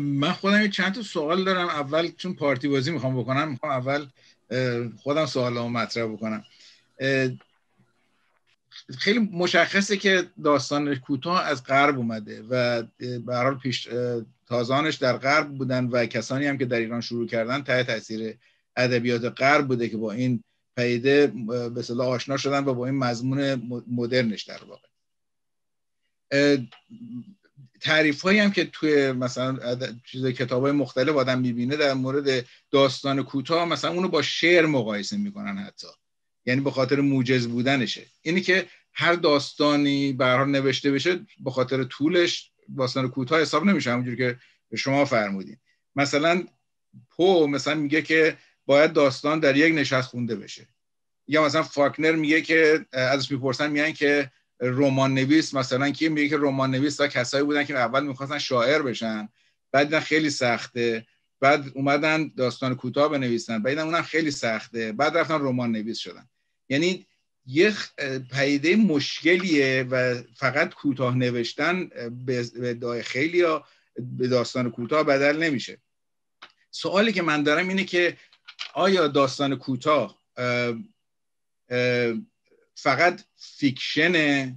من خودم چند تا سوال دارم. اول چون پارتی بازی میخوام بکنم میخوام اول خودم سوالامو مطرح بکنم. خیلی مشخصه که داستان کوتاه از غرب اومده و به هر حال پیش تازانش در غرب بودن و کسانی هم که در ایران شروع کردن تحت تاثیر ادبیات غرب بوده که با این پدیده به اصطلاح آشنا شدن و با این مضمون مدرنش در واقع. تعریف‌هایی هم که توی مثلا چیز کتاب‌های مختلف آدم می‌بینه در مورد داستان کوتاه، مثلا اونو با شعر مقایسه می‌کنن حتی، یعنی به خاطر موجز بودنشه. اینی که هر داستانی به هر حال نوشته بشه به خاطر طولش داستان کوتاه حساب نمیشه، همونجوری که شما فرمودین. مثلا پو مثلا میگه که باید داستان در یک نشست خونده بشه، یا مثلا فاکنر میگه که ازش میپرسن میگن که رمان نویس مثلا کی؟ میگه که رمان نویس ها کسایی بودن که اول میخواستن شاعر بشن، بعد دیدن خیلی سخته، بعد اومدن داستان کوتاه بنویسن، بعد دیدن اونم خیلی سخته، بعد رفتن رمان نویس شدن. یعنی یک پدیده مشکلیه و فقط کوتاه نوشتن به دای خیلی ها به داستان کوتاه بدل نمیشه. سوالی که من دارم اینه که آیا داستان کوتاه فقط فیکشنه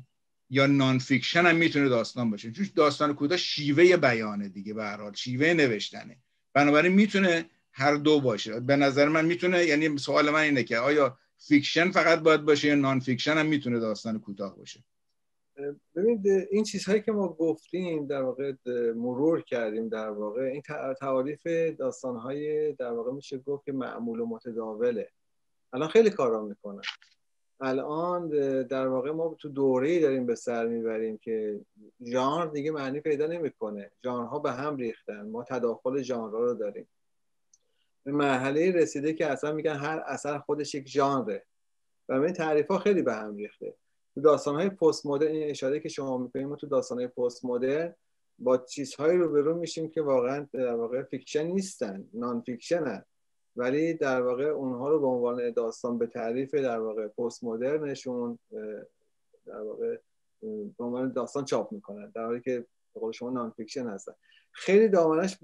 یا نان فیکشن هم میتونه داستان باشه؟ چون داستان کوتاه شیوه بیانه دیگه، به هر حال شیوه نوشتنه، بنابراین میتونه هر دو باشه. به نظر من میتونه، یعنی سوال من اینه که آیا فیکشن فقط باید باشه یا نان فیکشن هم میتونه داستان کوتاه باشه؟ ببینید این چیزهایی که ما گفتیم در واقع مرور کردیم، در واقع این تعاریف داستان‌های در واقع میشه گفت که معمول و متداوله. الان خیلی کارا میکنن، الان در واقع ما تو دوره‌ای داریم به سر میبریم که ژانر دیگه معنی پیدا نمیکنه، ژانرها به هم ریختن، ما تداخل ژانرها رو داریم، به مرحله رسیده که اصلا میگن هر اثر خودش یک ژانره و این تعریف‌ها خیلی به هم ریخته. تو داستان‌های پست مدرن، این اشاره که شما می‌کنید، ما تو داستان‌های پست مدرن با چیزهایی روبرو میشیم که واقعاً در واقع فیکشن نیستن، نان فیکشنن، ولی در واقع اونها رو به عنوان داستان به تعریف در واقع پست مدرنشون در واقع به عنوان داستان چاپ میکنن، در حالی که به قول شما نان فیکشن هستن. خیلی دامنش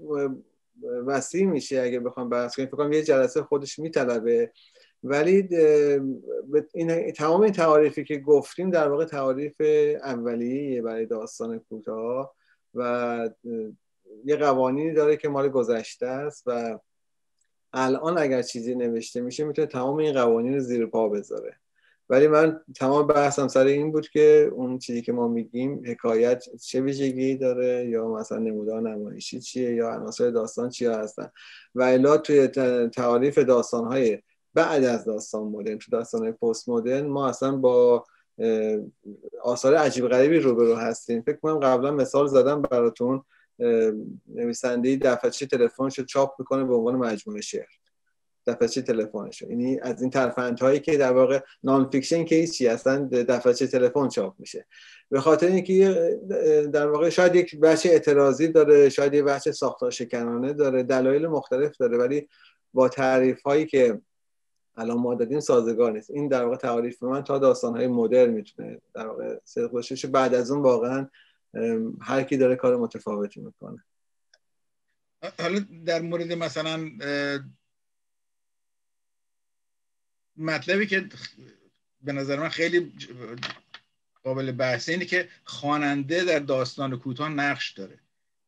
وسیع میشه اگه بخوام بحث کنیم، فکر کنم یه جلسه خودش میطلبه، ولی این تمام این تعاریفی که گفتیم در واقع تعاریف اولیه برای داستان کوتاه و یه قوانینی داره که مال گذشته است و الان اگر چیزی نوشته میشه میتونه تمام این قوانین رو زیر پا بذاره. ولی من تمام بحثم سر این بود که اون چیزی که ما میگیم حکایت چه ویژگی داره، یا مثلا نمودار نمایشی چیه، یا عناصر داستان چیا هستن و الا توی تعاریف داستان‌های بعد از داستان مدرن، تو داستان پست مدرن ما اصلا با آثار عجیب غریبی روبرو هستیم. فکر کنم قبلا مثال زدم براتون، نویسنده‌ای دفترچه تلفنشو چاپ میکنه به عنوان مجموعه شعر، دفترچه تلفنشو. یعنی از این ترفندهایی که در واقع نان فیکشن که هیچی، اصلا دفترچه تلفن چاپ میشه، به خاطر اینکه در واقع شاید یک بخش اعتراضی داره، شاید یک بخش ساختار شکنانه داره، دلایل مختلف داره، ولی با تعریف‌هایی که الان ما دادیم سازگار نیست. این در واقع تعاریف من تا داستان‌های مدرن میتونه در واقع صدق باشه. بعد از اون واقعا هر کی داره کار متفاوتی میکنه. حالا در مورد مثلا مطلبی که به نظر من خیلی قابل بحثه اینه که خواننده در داستان کوتاه نقش داره،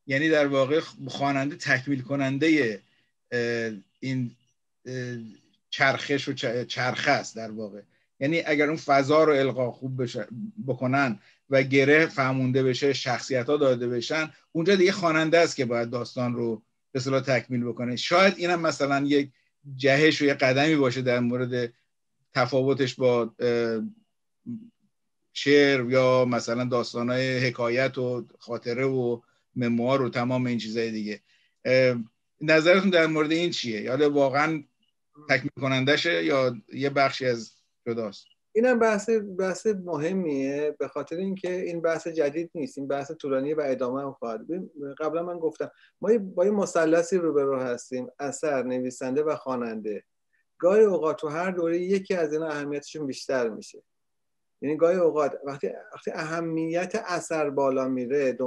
یعنی در واقع خواننده تکمیل کننده این چرخش و چرخه است در واقع. یعنی اگر اون فضا رو القا خوب بکنن و گره فهمونده بشه، شخصیت‌ها داده بشن، اونجا دیگه خواننده است که باید داستان رو به اصطلاح تکمیل بکنه. شاید اینم مثلا یک جهش و یک قدمی باشه در مورد تفاوتش با شعر یا مثلا داستان‌های حکایت و خاطره و مموار و تمام این چیزهای دیگه. نظرتون در مورد این چیه؟ یا واقعاً تکمیل کنندشه یا یه بخشی از جداست؟ اینم بحث بحث مهمیه، به خاطر اینکه این بحث جدید نیست، این بحث طولانی و ادامه هم خواهد. قبلا من گفتم ما با یه مثلثی روبرو هستیم، اثر، نویسنده و خواننده. گاهی اوقات تو هر دوره یکی از اینا اهمیتشون بیشتر میشه، یعنی گاهی اوقات وقتی وقتی اهمیت اثر بالا میره،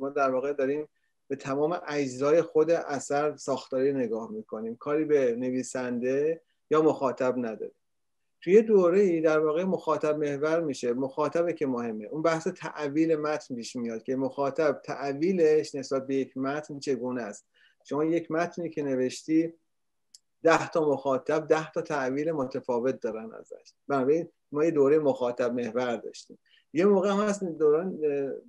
ما در واقع داریم به تمام اجزای خود اثر ساختاری نگاه میکنیم، کاری به نویسنده یا مخاطب نداره. توی دوره‌ای در واقع مخاطب محور میشه، مخاطبه که مهمه. اون بحث تعویل متن پیش میاد که مخاطب تعویلش نسبت به یک متن چگونه است. شما یک متنی که نوشتی ده تا مخاطب ده تا تعویل متفاوت دارن ازش. بنابراین ما یه دوره مخاطب محور داشتیم. یه موقع هم هست دوران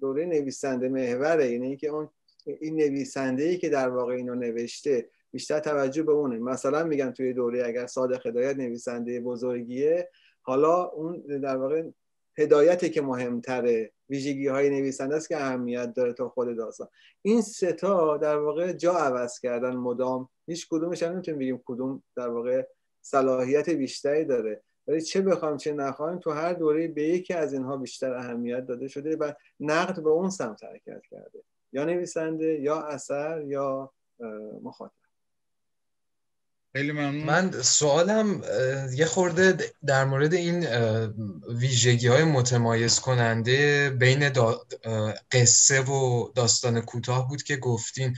دوره نویسنده محوره، یعنی که اون این نویسنده‌ای که در واقع اینو نوشته بیشتر توجه به اونه. مثلا میگم توی دوره اگر صادق هدایت نویسنده بزرگیه، حالا اون در واقع هدایتی که مهمتره، ویژگی‌های نویسنده است که اهمیت داره تا خود داستان. این سه تا در واقع جا عوض کردن مدام، هیچ کدومش هم نمیتونیم بگیم کدوم در واقع صلاحیت بیشتری داره. ولی چه بخوام چه نخوایم تو هر دوره به یکی از اینها بیشتر اهمیت داده شده و نقد به اون سمت حرکت کرده، یا نویسنده یا اثر یا مخاطب. خیلی ممنون. من سوالم یه خورده در مورد این ویژگی‌های متمایز کننده بین دا قصه و داستان کوتاه بود که گفتین.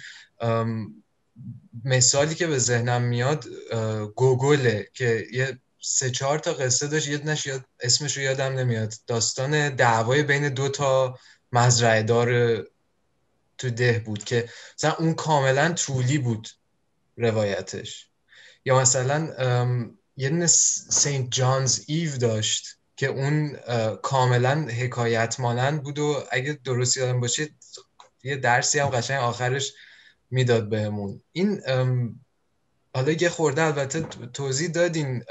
مثالی که به ذهنم میاد گوگله که یه سه چهار تا قصه داشت، یه دونش یاد اسمش رو یادم نمیاد، داستان دعوای بین دو تا مزرعه دار تو ده بود که مثلا اون کاملا طولی بود روایتش. یا مثلا یه دونه سینت جانز ایو داشت که اون کاملا حکایت مانند بود و اگه درست یادم باشه یه درسی هم قشنگ آخرش میداد بهمون. این حالا یه خورده البته توضیح دادین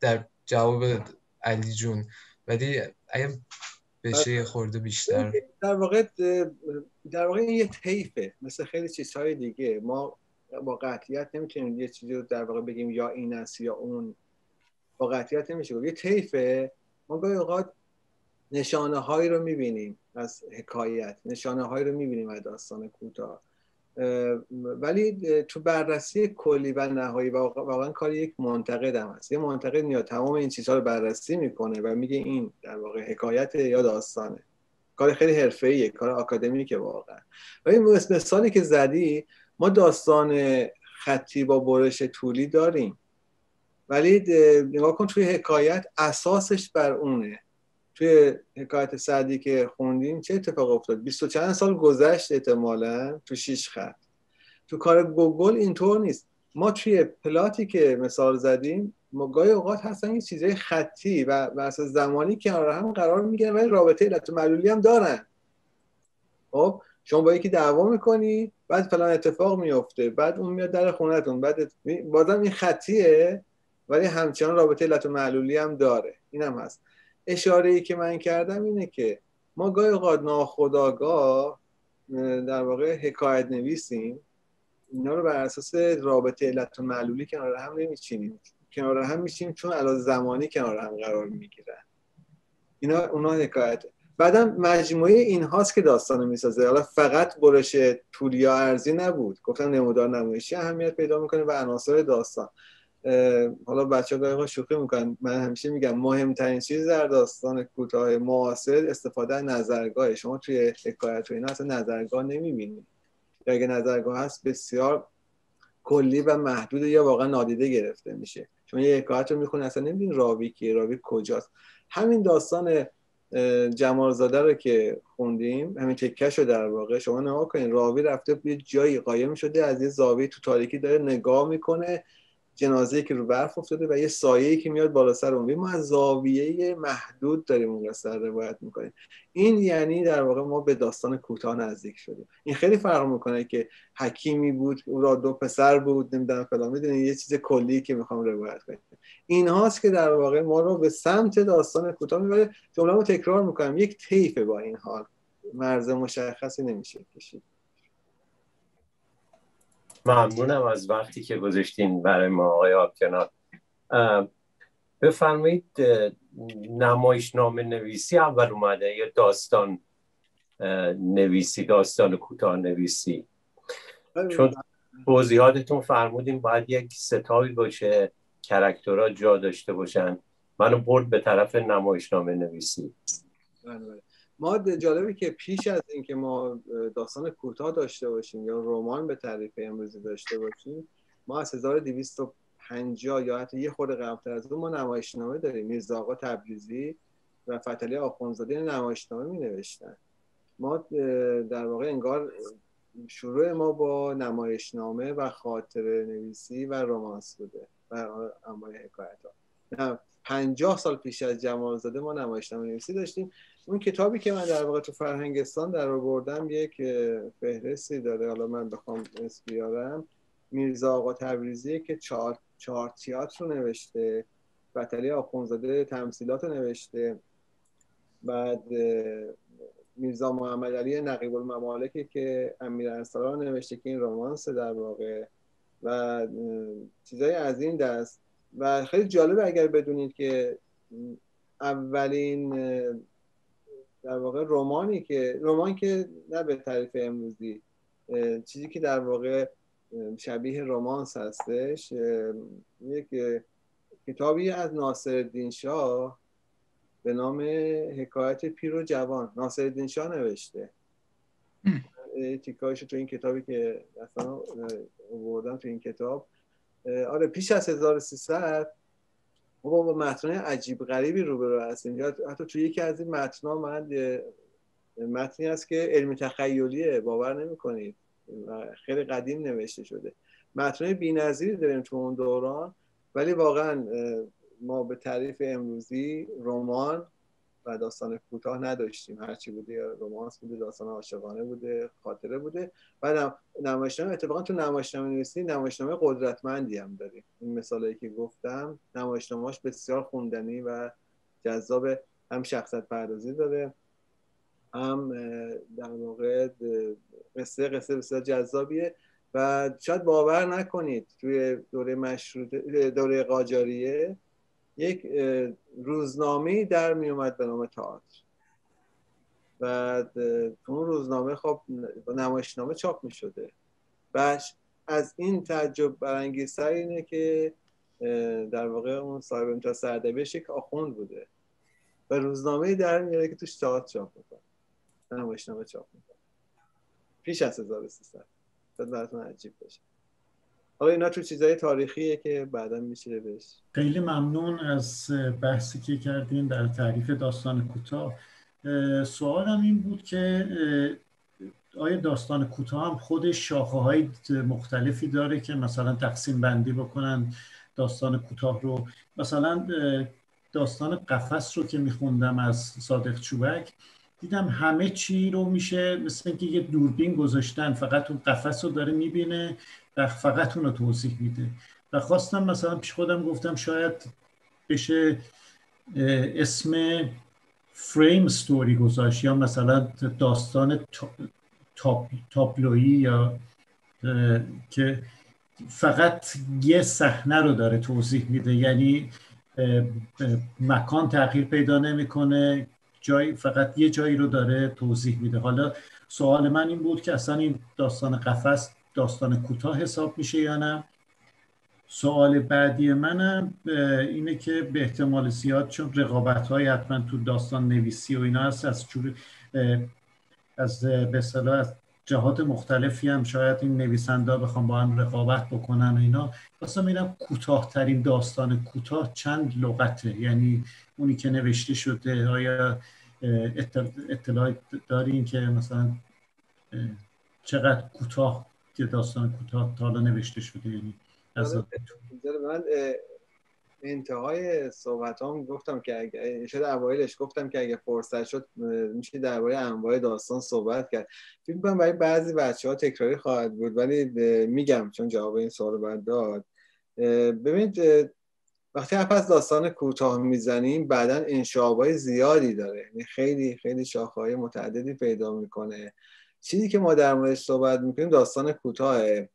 در جواب علی جون، ولی اگه بشه یه خورده بیشتر. در واقع در واقع یه طیفه، مثل خیلی چیزهای دیگه ما با قطعیت نمیتونیم یه چیزی رو در واقع بگیم یا این است یا اون، با قطعیت نمیشه گفت. یه طیفه. ما گاهی اوقات نشانه هایی رو میبینیم از حکایت، نشانه هایی رو میبینیم از داستان کوتاه، ولی تو بررسی کلی و نهایی واقعا کار یک منتقد هم هست. یه منتقد میاد تمام این چیزها رو بررسی میکنه و میگه این در واقع حکایت یا داستانه. کار خیلی حرفه‌ایه، کار آکادمیکه واقعا. و این مثالی که زدی، ما داستان خطی با برش طولی داریم، ولی نگاه کن توی حکایت اساسش بر اونه. توی حکایت سعدی که خوندیم چه اتفاق افتاد؟ بیست و چند سال گذشت احتمالاً تو شیش خط. تو کار گوگل اینطور نیست. ما توی پلاتی که مثال زدیم، ما گاهی اوقات هستن این چیزهای خطی و اساس زمانی کنار هم قرار میگیرن، ولی رابطه علت و معلولی هم دارن. خب شما با یکی دعوا میکنی، بعد فلان اتفاق میفته، بعد اون میاد در خونتون، بعد بازم این خطیه ولی همچنان رابطه علت و معلولی هم داره. این هم هست. اشاره‌ای که من کردم اینه که ما گاهی اوقات ناخودآگاه در واقع حکایت نویسیم، اینا رو بر اساس رابطه علت و معلولی کنار هم نمیچینیم، کنار هم میشیم چون علاوه زمانی کنار هم قرار میگیرن. اینا اونا حکایت، بعدم مجموعه این هاست که داستانو میسازه. حالا فقط برش طولی یا عرضی نبود، گفتم نمودار نمایشی اهمیت پیدا میکنه و عناصر داستان. حالا بچه ها دقیقا شوخی میکنن، من همیشه میگم مهمترین چیز در داستان کوتاه معاصر استفاده نظرگاهه. شما توی حکایت و اینا اصلا نظرگاه نمیبینید، یا اگه نظرگاه هست بسیار کلی و محدود یا واقعا نادیده گرفته میشه. شما یه حکایت رو میخونید اصلا نمیدونید راوی کیه، راوی کجاست. همین داستان جمالزاده رو که خوندیم، همین تکهش رو در واقع شما نگاه کنید، راوی رفته یه جایی قایم شده، از یه زاویه تو تاریکی داره نگاه میکنه جنازه‌ای که رو برف افتاده و یه سایه‌ای که میاد بالا سر اون. ما از زاویه محدود داریم اون رو سر روایت میکنیم. این یعنی در واقع ما به داستان کوتاه نزدیک شدیم. این خیلی فرق میکنه که حکیمی بود، اون را دو پسر بود، نمیدونم فلان، میدونید یه چیز کلی که میخوام روایت کنم. این هاست که در واقع ما رو به سمت داستان کوتاه میبره. جمله‌مو تکرار میکنم، یک طیفه، با این حال مرز مشخصی نمیشه کشید. ممنونم از وقتی که گذاشتین برای ما آقای آبکنار. بفرمایید نمایشنامه نویسی اول اومده یا داستان نویسی، داستان کوتاه نویسی؟ چون توضیحاتتون فرمودین باید یک ستایی باشه، کاراکترها جا داشته باشن، منو برد به طرف نمایشنامه نویسی. بله، ما جالبه که پیش از اینکه ما داستان کوتاه داشته باشیم یا رمان به تعریف امروزی داشته باشیم، ما از هزار و دویست و پنجاه یا حتی یه خورده قبلتر از اون ما نمایشنامه داریم. میرزا آقا تبریزی و فتحعلی آخوندزاده نمایشنامه می نوشتن. ما در واقع انگار شروع ما با نمایشنامه و خاطره نویسی و رمانس بوده و انواع حکایت‌ها. پنجاه سال پیش از جمالزاده ما نمایشنامه نویسی داشتیم. اون کتابی که من در واقع تو فرهنگستان در آوردم یک فهرستی داره، حالا من بخوام اسم بیارم، میرزا آقا تبریزی که چهار چهار تئاتر رو نوشته، فتحعلی آخوندزاده تمثیلات رو نوشته، بعد میرزا محمد علی نقیب الممالکی که امیرانصارا نوشته که این رمانس در واقع و چیزای از این دست. و خیلی جالبه اگر بدونید که اولین در واقع رمانی که رمان که نه به تعریف امروزی، چیزی که در واقع شبیه رمانس هستش، یک کتابی از ناصرالدین شاه به نام حکایت پیر و جوان، ناصرالدین شاه نوشته. تیکایشو تو این کتابی که مثلا آوردم تو این کتاب، آره پیش از هزار و سیصد ما با متنای عجیب غریبی روبرو هستیم. حتی تو یکی از این متنا من متنی هست که علمی تخیلیه، باور نمی‌کنید، خیلی قدیم نوشته شده، متنای بی‌نظیری داریم تو اون دوران، ولی واقعا ما به تعریف امروزی رمان و داستان کوتاه نداشتیم. هرچی بوده رمانس بوده، داستان عاشقانه بوده، خاطره بوده. بعد نمایشنامه، اتفاقا تو نمایشنامه نویسی نمایشنامه قدرتمندی هم داریم. این مثالی که گفتم نمایشنامه‌اش بسیار خوندنی و جذاب، هم شخصیت پردازی داره، هم در واقع قصه قصه بسیار جذابیه. و شاید باور نکنید توی دوره مشروطه، دوره قاجاریه، یک روزنامه‌ای در می اومد به نام تئاتر و تو اون روزنامه خب نمایشنامه چاپ می شده. و از این تعجب برانگیزتر اینه که در واقع اون صاحب امتیاز سردبیرش یک آخوند بوده و روزنامه‌ای در میاره که توش تئاتر چاپ میکنه، نمایشنامه چاپ میکنه پیش از هزار و سیصد. شاید براتون عجیب باشه. حالا اینا تو چیزای تاریخیه که بعدا میشه بهش. خیلی ممنون از بحثی که کردین در تعریف داستان کوتاه. سوالم این بود که آیا داستان کوتاه هم خودش شاخه‌های مختلفی داره که مثلا تقسیم بندی بکنن داستان کوتاه رو؟ مثلا داستان قفس رو که میخوندم از صادق چوبک دیدم همه چی رو میشه مثل اینکه یه دوربین گذاشتن، فقط اون قفس رو داره میبینه و فقط اون رو توضیح میده. و خواستم مثلا پیش خودم گفتم شاید بشه اسم فریم ستوری گذاشت یا مثلا داستان تاپ، تاپلویی یا که فقط یه صحنه رو داره توضیح میده، یعنی مکان تغییر پیدا نمیکنه، جای فقط یه جایی رو داره توضیح میده. حالا سوال من این بود که اصلا این داستان قفس داستان کوتاه حساب میشه یا نه؟ سوال بعدی منم اینه که به احتمال زیاد چون رقابت‌های حتما تو داستان نویسی و اینا هست، از جور از به اصطلاح از جهات مختلفی هم شاید این نویسنده‌ها بخوام با هم رقابت بکنن و اینا، اصلا میگم کوتاه‌ترین داستان کوتاه چند لغته، یعنی اونی که نوشته شده آیا اطلاعی دارین که مثلا چقدر کوتاه که داستان کوتاه تا حالا نوشته شده؟ یعنی من انتهای صحبتام گفتم که اگه شاید اوایلش گفتم که اگه فرصت شد میشه درباره انواع داستان صحبت کرد. فکر می‌کنم برای بعضی بچه‌ها تکراری خواهد بود ولی میگم چون جواب این سوال بعد داد. ببینید وقتی حرف داستان کوتاه میزنیم بعداً انشعاب‌های زیادی داره، یعنی خیلی خیلی شاخه‌های متعددی پیدا میکنه. چیزی که ما در موردش صحبت میکنیم داستان کوتاهه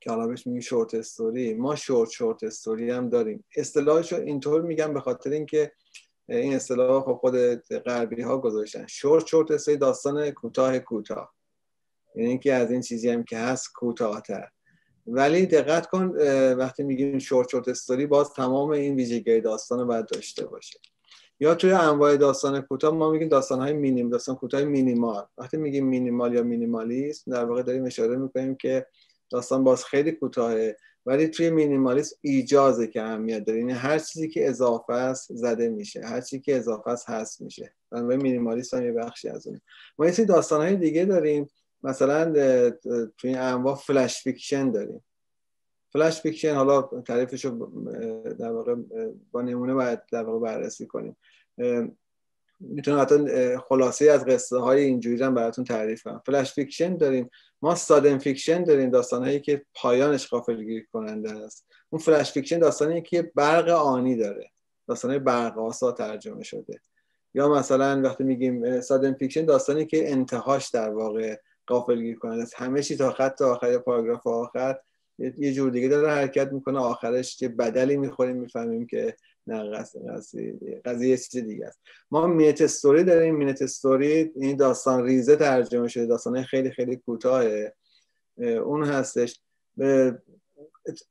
که حالا بهش میگیم شورت استوری. ما شورت شورت استوری هم داریم، اصطلاحش رو اینطور میگم به خاطر اینکه این اصطلاح خب خود غربی ها گذاشتن. شورت شورت استوری داستان کوتاه کوتاه، یعنی اینکه از این چیزی هم که هست کوتاه‌تر. ولی دقت کن وقتی میگیم شورت شورت استوری باز تمام این ویژگی داستان باید داشته باشه. یا توی انواع داستان کوتاه ما میگیم داستان‌های مینیم، داستان کوتاه مینیمال. وقتی میگیم مینیمال یا مینیمالیسم در واقع داریم اشاره میکنیم که داستان باز خیلی کوتاهه ولی توی مینیمالیسم ایجازه که اهمیت داره، یعنی هر چیزی که اضافه است زده میشه، هر چیزی که اضافه است هست میشه. بنابراین مینیمالیسم هم یه بخشی از اونه. ما یه سری داستان‌های دیگه داریم، مثلا توی این انواع فلش فیکشن داریم. فلش فیکشن حالا تعریفش رو در واقع با نمونه باید در واقع بررسی کنیم. میتونم حتی خلاصه از قصه های اینجوری هم براتون تعریف کنم. فلش فیکشن داریم، ما سادن فیکشن داریم، داستانهایی که پایانش غافلگیر کننده است. اون فلش فیکشن داستانی که برق آنی داره، داستانه برق آسا ترجمه شده. یا مثلا وقتی میگیم سادن فیکشن، داستانی که انتهاش در واقع غافلگیر کننده است، همه چی تا خط تا آخر پاراگراف آخر یه جور دیگه داره حرکت میکنه، آخرش که بدلی میخوریم میفهمیم که نه قضیه یه چیز دیگه است. ما مینت استوری داریم. مینت استوری این داستان ریزه ترجمه شده، داستانه خیلی خیلی کوتاه اون هستش،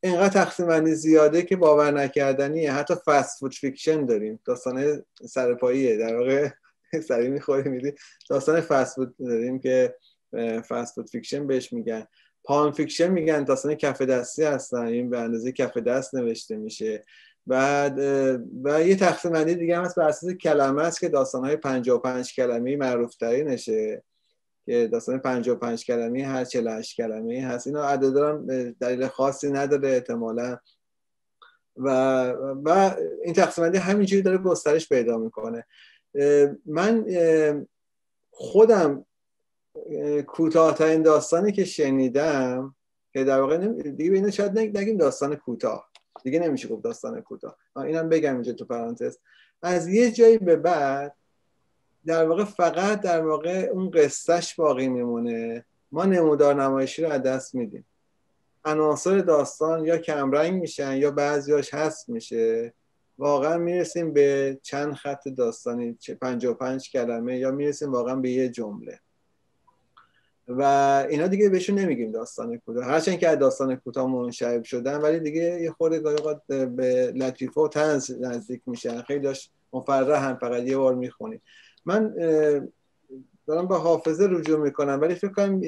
اینقدر تقسیم بندی زیاده که باور نکردنیه. حتی فست فود فیکشن داریم، داستانه سرپاییه در واقع، سری میخوری میدی. داستان فست فود داریم که فست فود فیکشن بهش میگن. پان فیکشن میگن، داستان کف دستی هستن، این به اندازه کف دست نوشته میشه. بعد و یه تقسیم بندی دیگه هم هست بر اساس کلمه است که داستان‌های پنجاه و پنج کلمه‌ای معروف‌ترینشه که داستان پنجاه و پنج کلمه‌ای هر چهل و هشت کلمه‌ای هست. اینا عددام دلیل خاصی نداره احتمالاً و و این تقسیم بندی همینجوری داره گسترش پیدا میکنه. من خودم کوتاه‌ترین داستانی که شنیدم که در واقع دیگه اینو شاید نگیم داستان کوتاه، دیگه نمیشه گفت داستان کوتاه، اینم بگم اینجا تو پرانتز، از یه جایی به بعد در واقع فقط در واقع اون قصهش باقی میمونه، ما نمودار نمایشی رو از دست میدیم. عناصر داستان یا کمرنگ میشن یا بعضیاش هست میشه. واقعا میرسیم به چند خط داستانی، چه پنجاه و پنج کلمه، یا میرسیم واقعا به یه جمله و اینا دیگه بهشون نمیگیم داستان کوتاه. هرچند که از داستان کوتاه منشعب شدن، ولی دیگه یه خورده گاهی به لطیفه و طنز نزدیک میشن، خیلی داشت مفرح هم فقط یه بار میخونی. من دارم به حافظه رجوع میکنم، ولی فکر کنم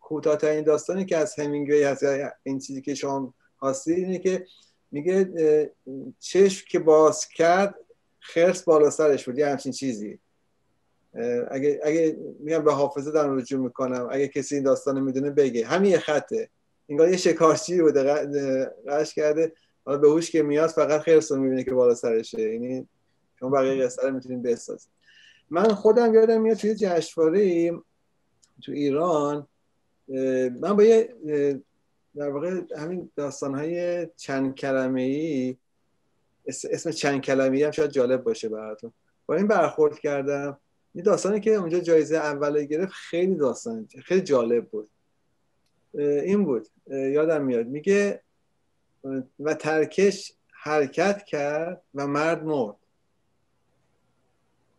کوتاه‌ترین داستانی که از همینگوی هست، این چیزی که شما خواستی اینه که میگه چشم که باز کرد خرس بالا سرش بود، یه همچین چیزی. اگه اگه میگم به حافظه دارم رجوع میکنم، اگه کسی این داستانو میدونه بگه. همین یه خطه، انگار یه شکارچی بوده قش کرده، حالا به هوش که میاد فقط خرس رو میبینه که بالا سرشه. یعنی شما بقیه قصه رو میتونید بسازید. من خودم یادم میاد توی جشنواره‌ای تو ایران من با یه در واقع همین داستانهای چند کلمه‌ای، اسم چند کلمه‌ای هم شاید جالب باشه براتون، با این برخورد کردم. این داستانی که اونجا جایزه اول گرفت خیلی داستان خیلی جالب بود. این بود یادم میاد، میگه و ترکش حرکت کرد و مرد مرد.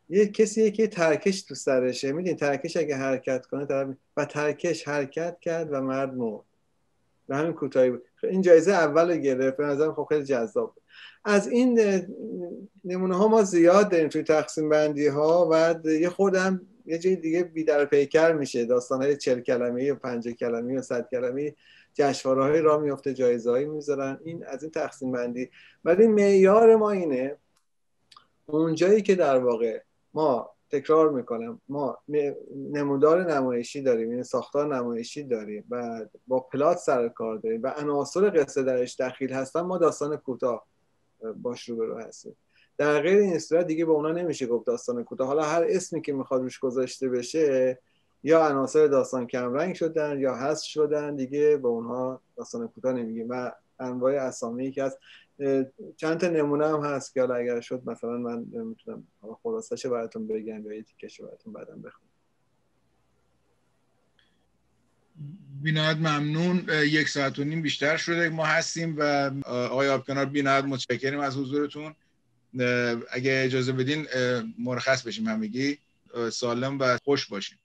یه کسی که ترکش تو سرشه، میدین ترکش اگه حرکت کنه طرف، و ترکش حرکت کرد و مرد مرد. و همین کوتاهی بود. این جایزه اول گرفت، به نظرم خب خیلی جذاب بود. از این نمونه ها ما زیاد داریم توی تقسیم بندی ها و یه خوردم یه جای دیگه بیدر پیکر میشه. داستان های چهل کلمه‌ای و پنجاه کلمه‌ای و صد کلمه‌ای جشنواره‌های راه میفته، جایزه‌ای میذارن. این از این تقسیم بندی. ولی معیار ما اینه، اونجایی که در واقع ما تکرار میکنم، ما نمودار نمایشی داریم، یعنی ساختار نمایشی داریم و با پلات سر کار داریم و عناصر قصه درش دخیل هستن، ما داستان کوتاه باش روبرو هستیم. در غیر این صورت دیگه به اونا نمیشه گفت داستان کوتاه. حالا هر اسمی که میخواد روش گذاشته بشه، یا عناصر داستان کمرنگ شدن یا حذف شدن، دیگه به اونها داستان کوتاه نمیگیم. و انواع اسامی که هست، چند تا نمونه هم هست که حالا اگر شد مثلا من میتونم خلاصه‌اش براتون بگم یا یه تیکش براتون بعدم بخونم. بی‌نهایت ممنون. یک ساعت و نیم بیشتر شده ما هستیم و آقای آبکنار بی‌نهایت متشکریم از حضورتون. اگه اجازه بدین مرخص بشیم همگی، سالم و خوش باشیم.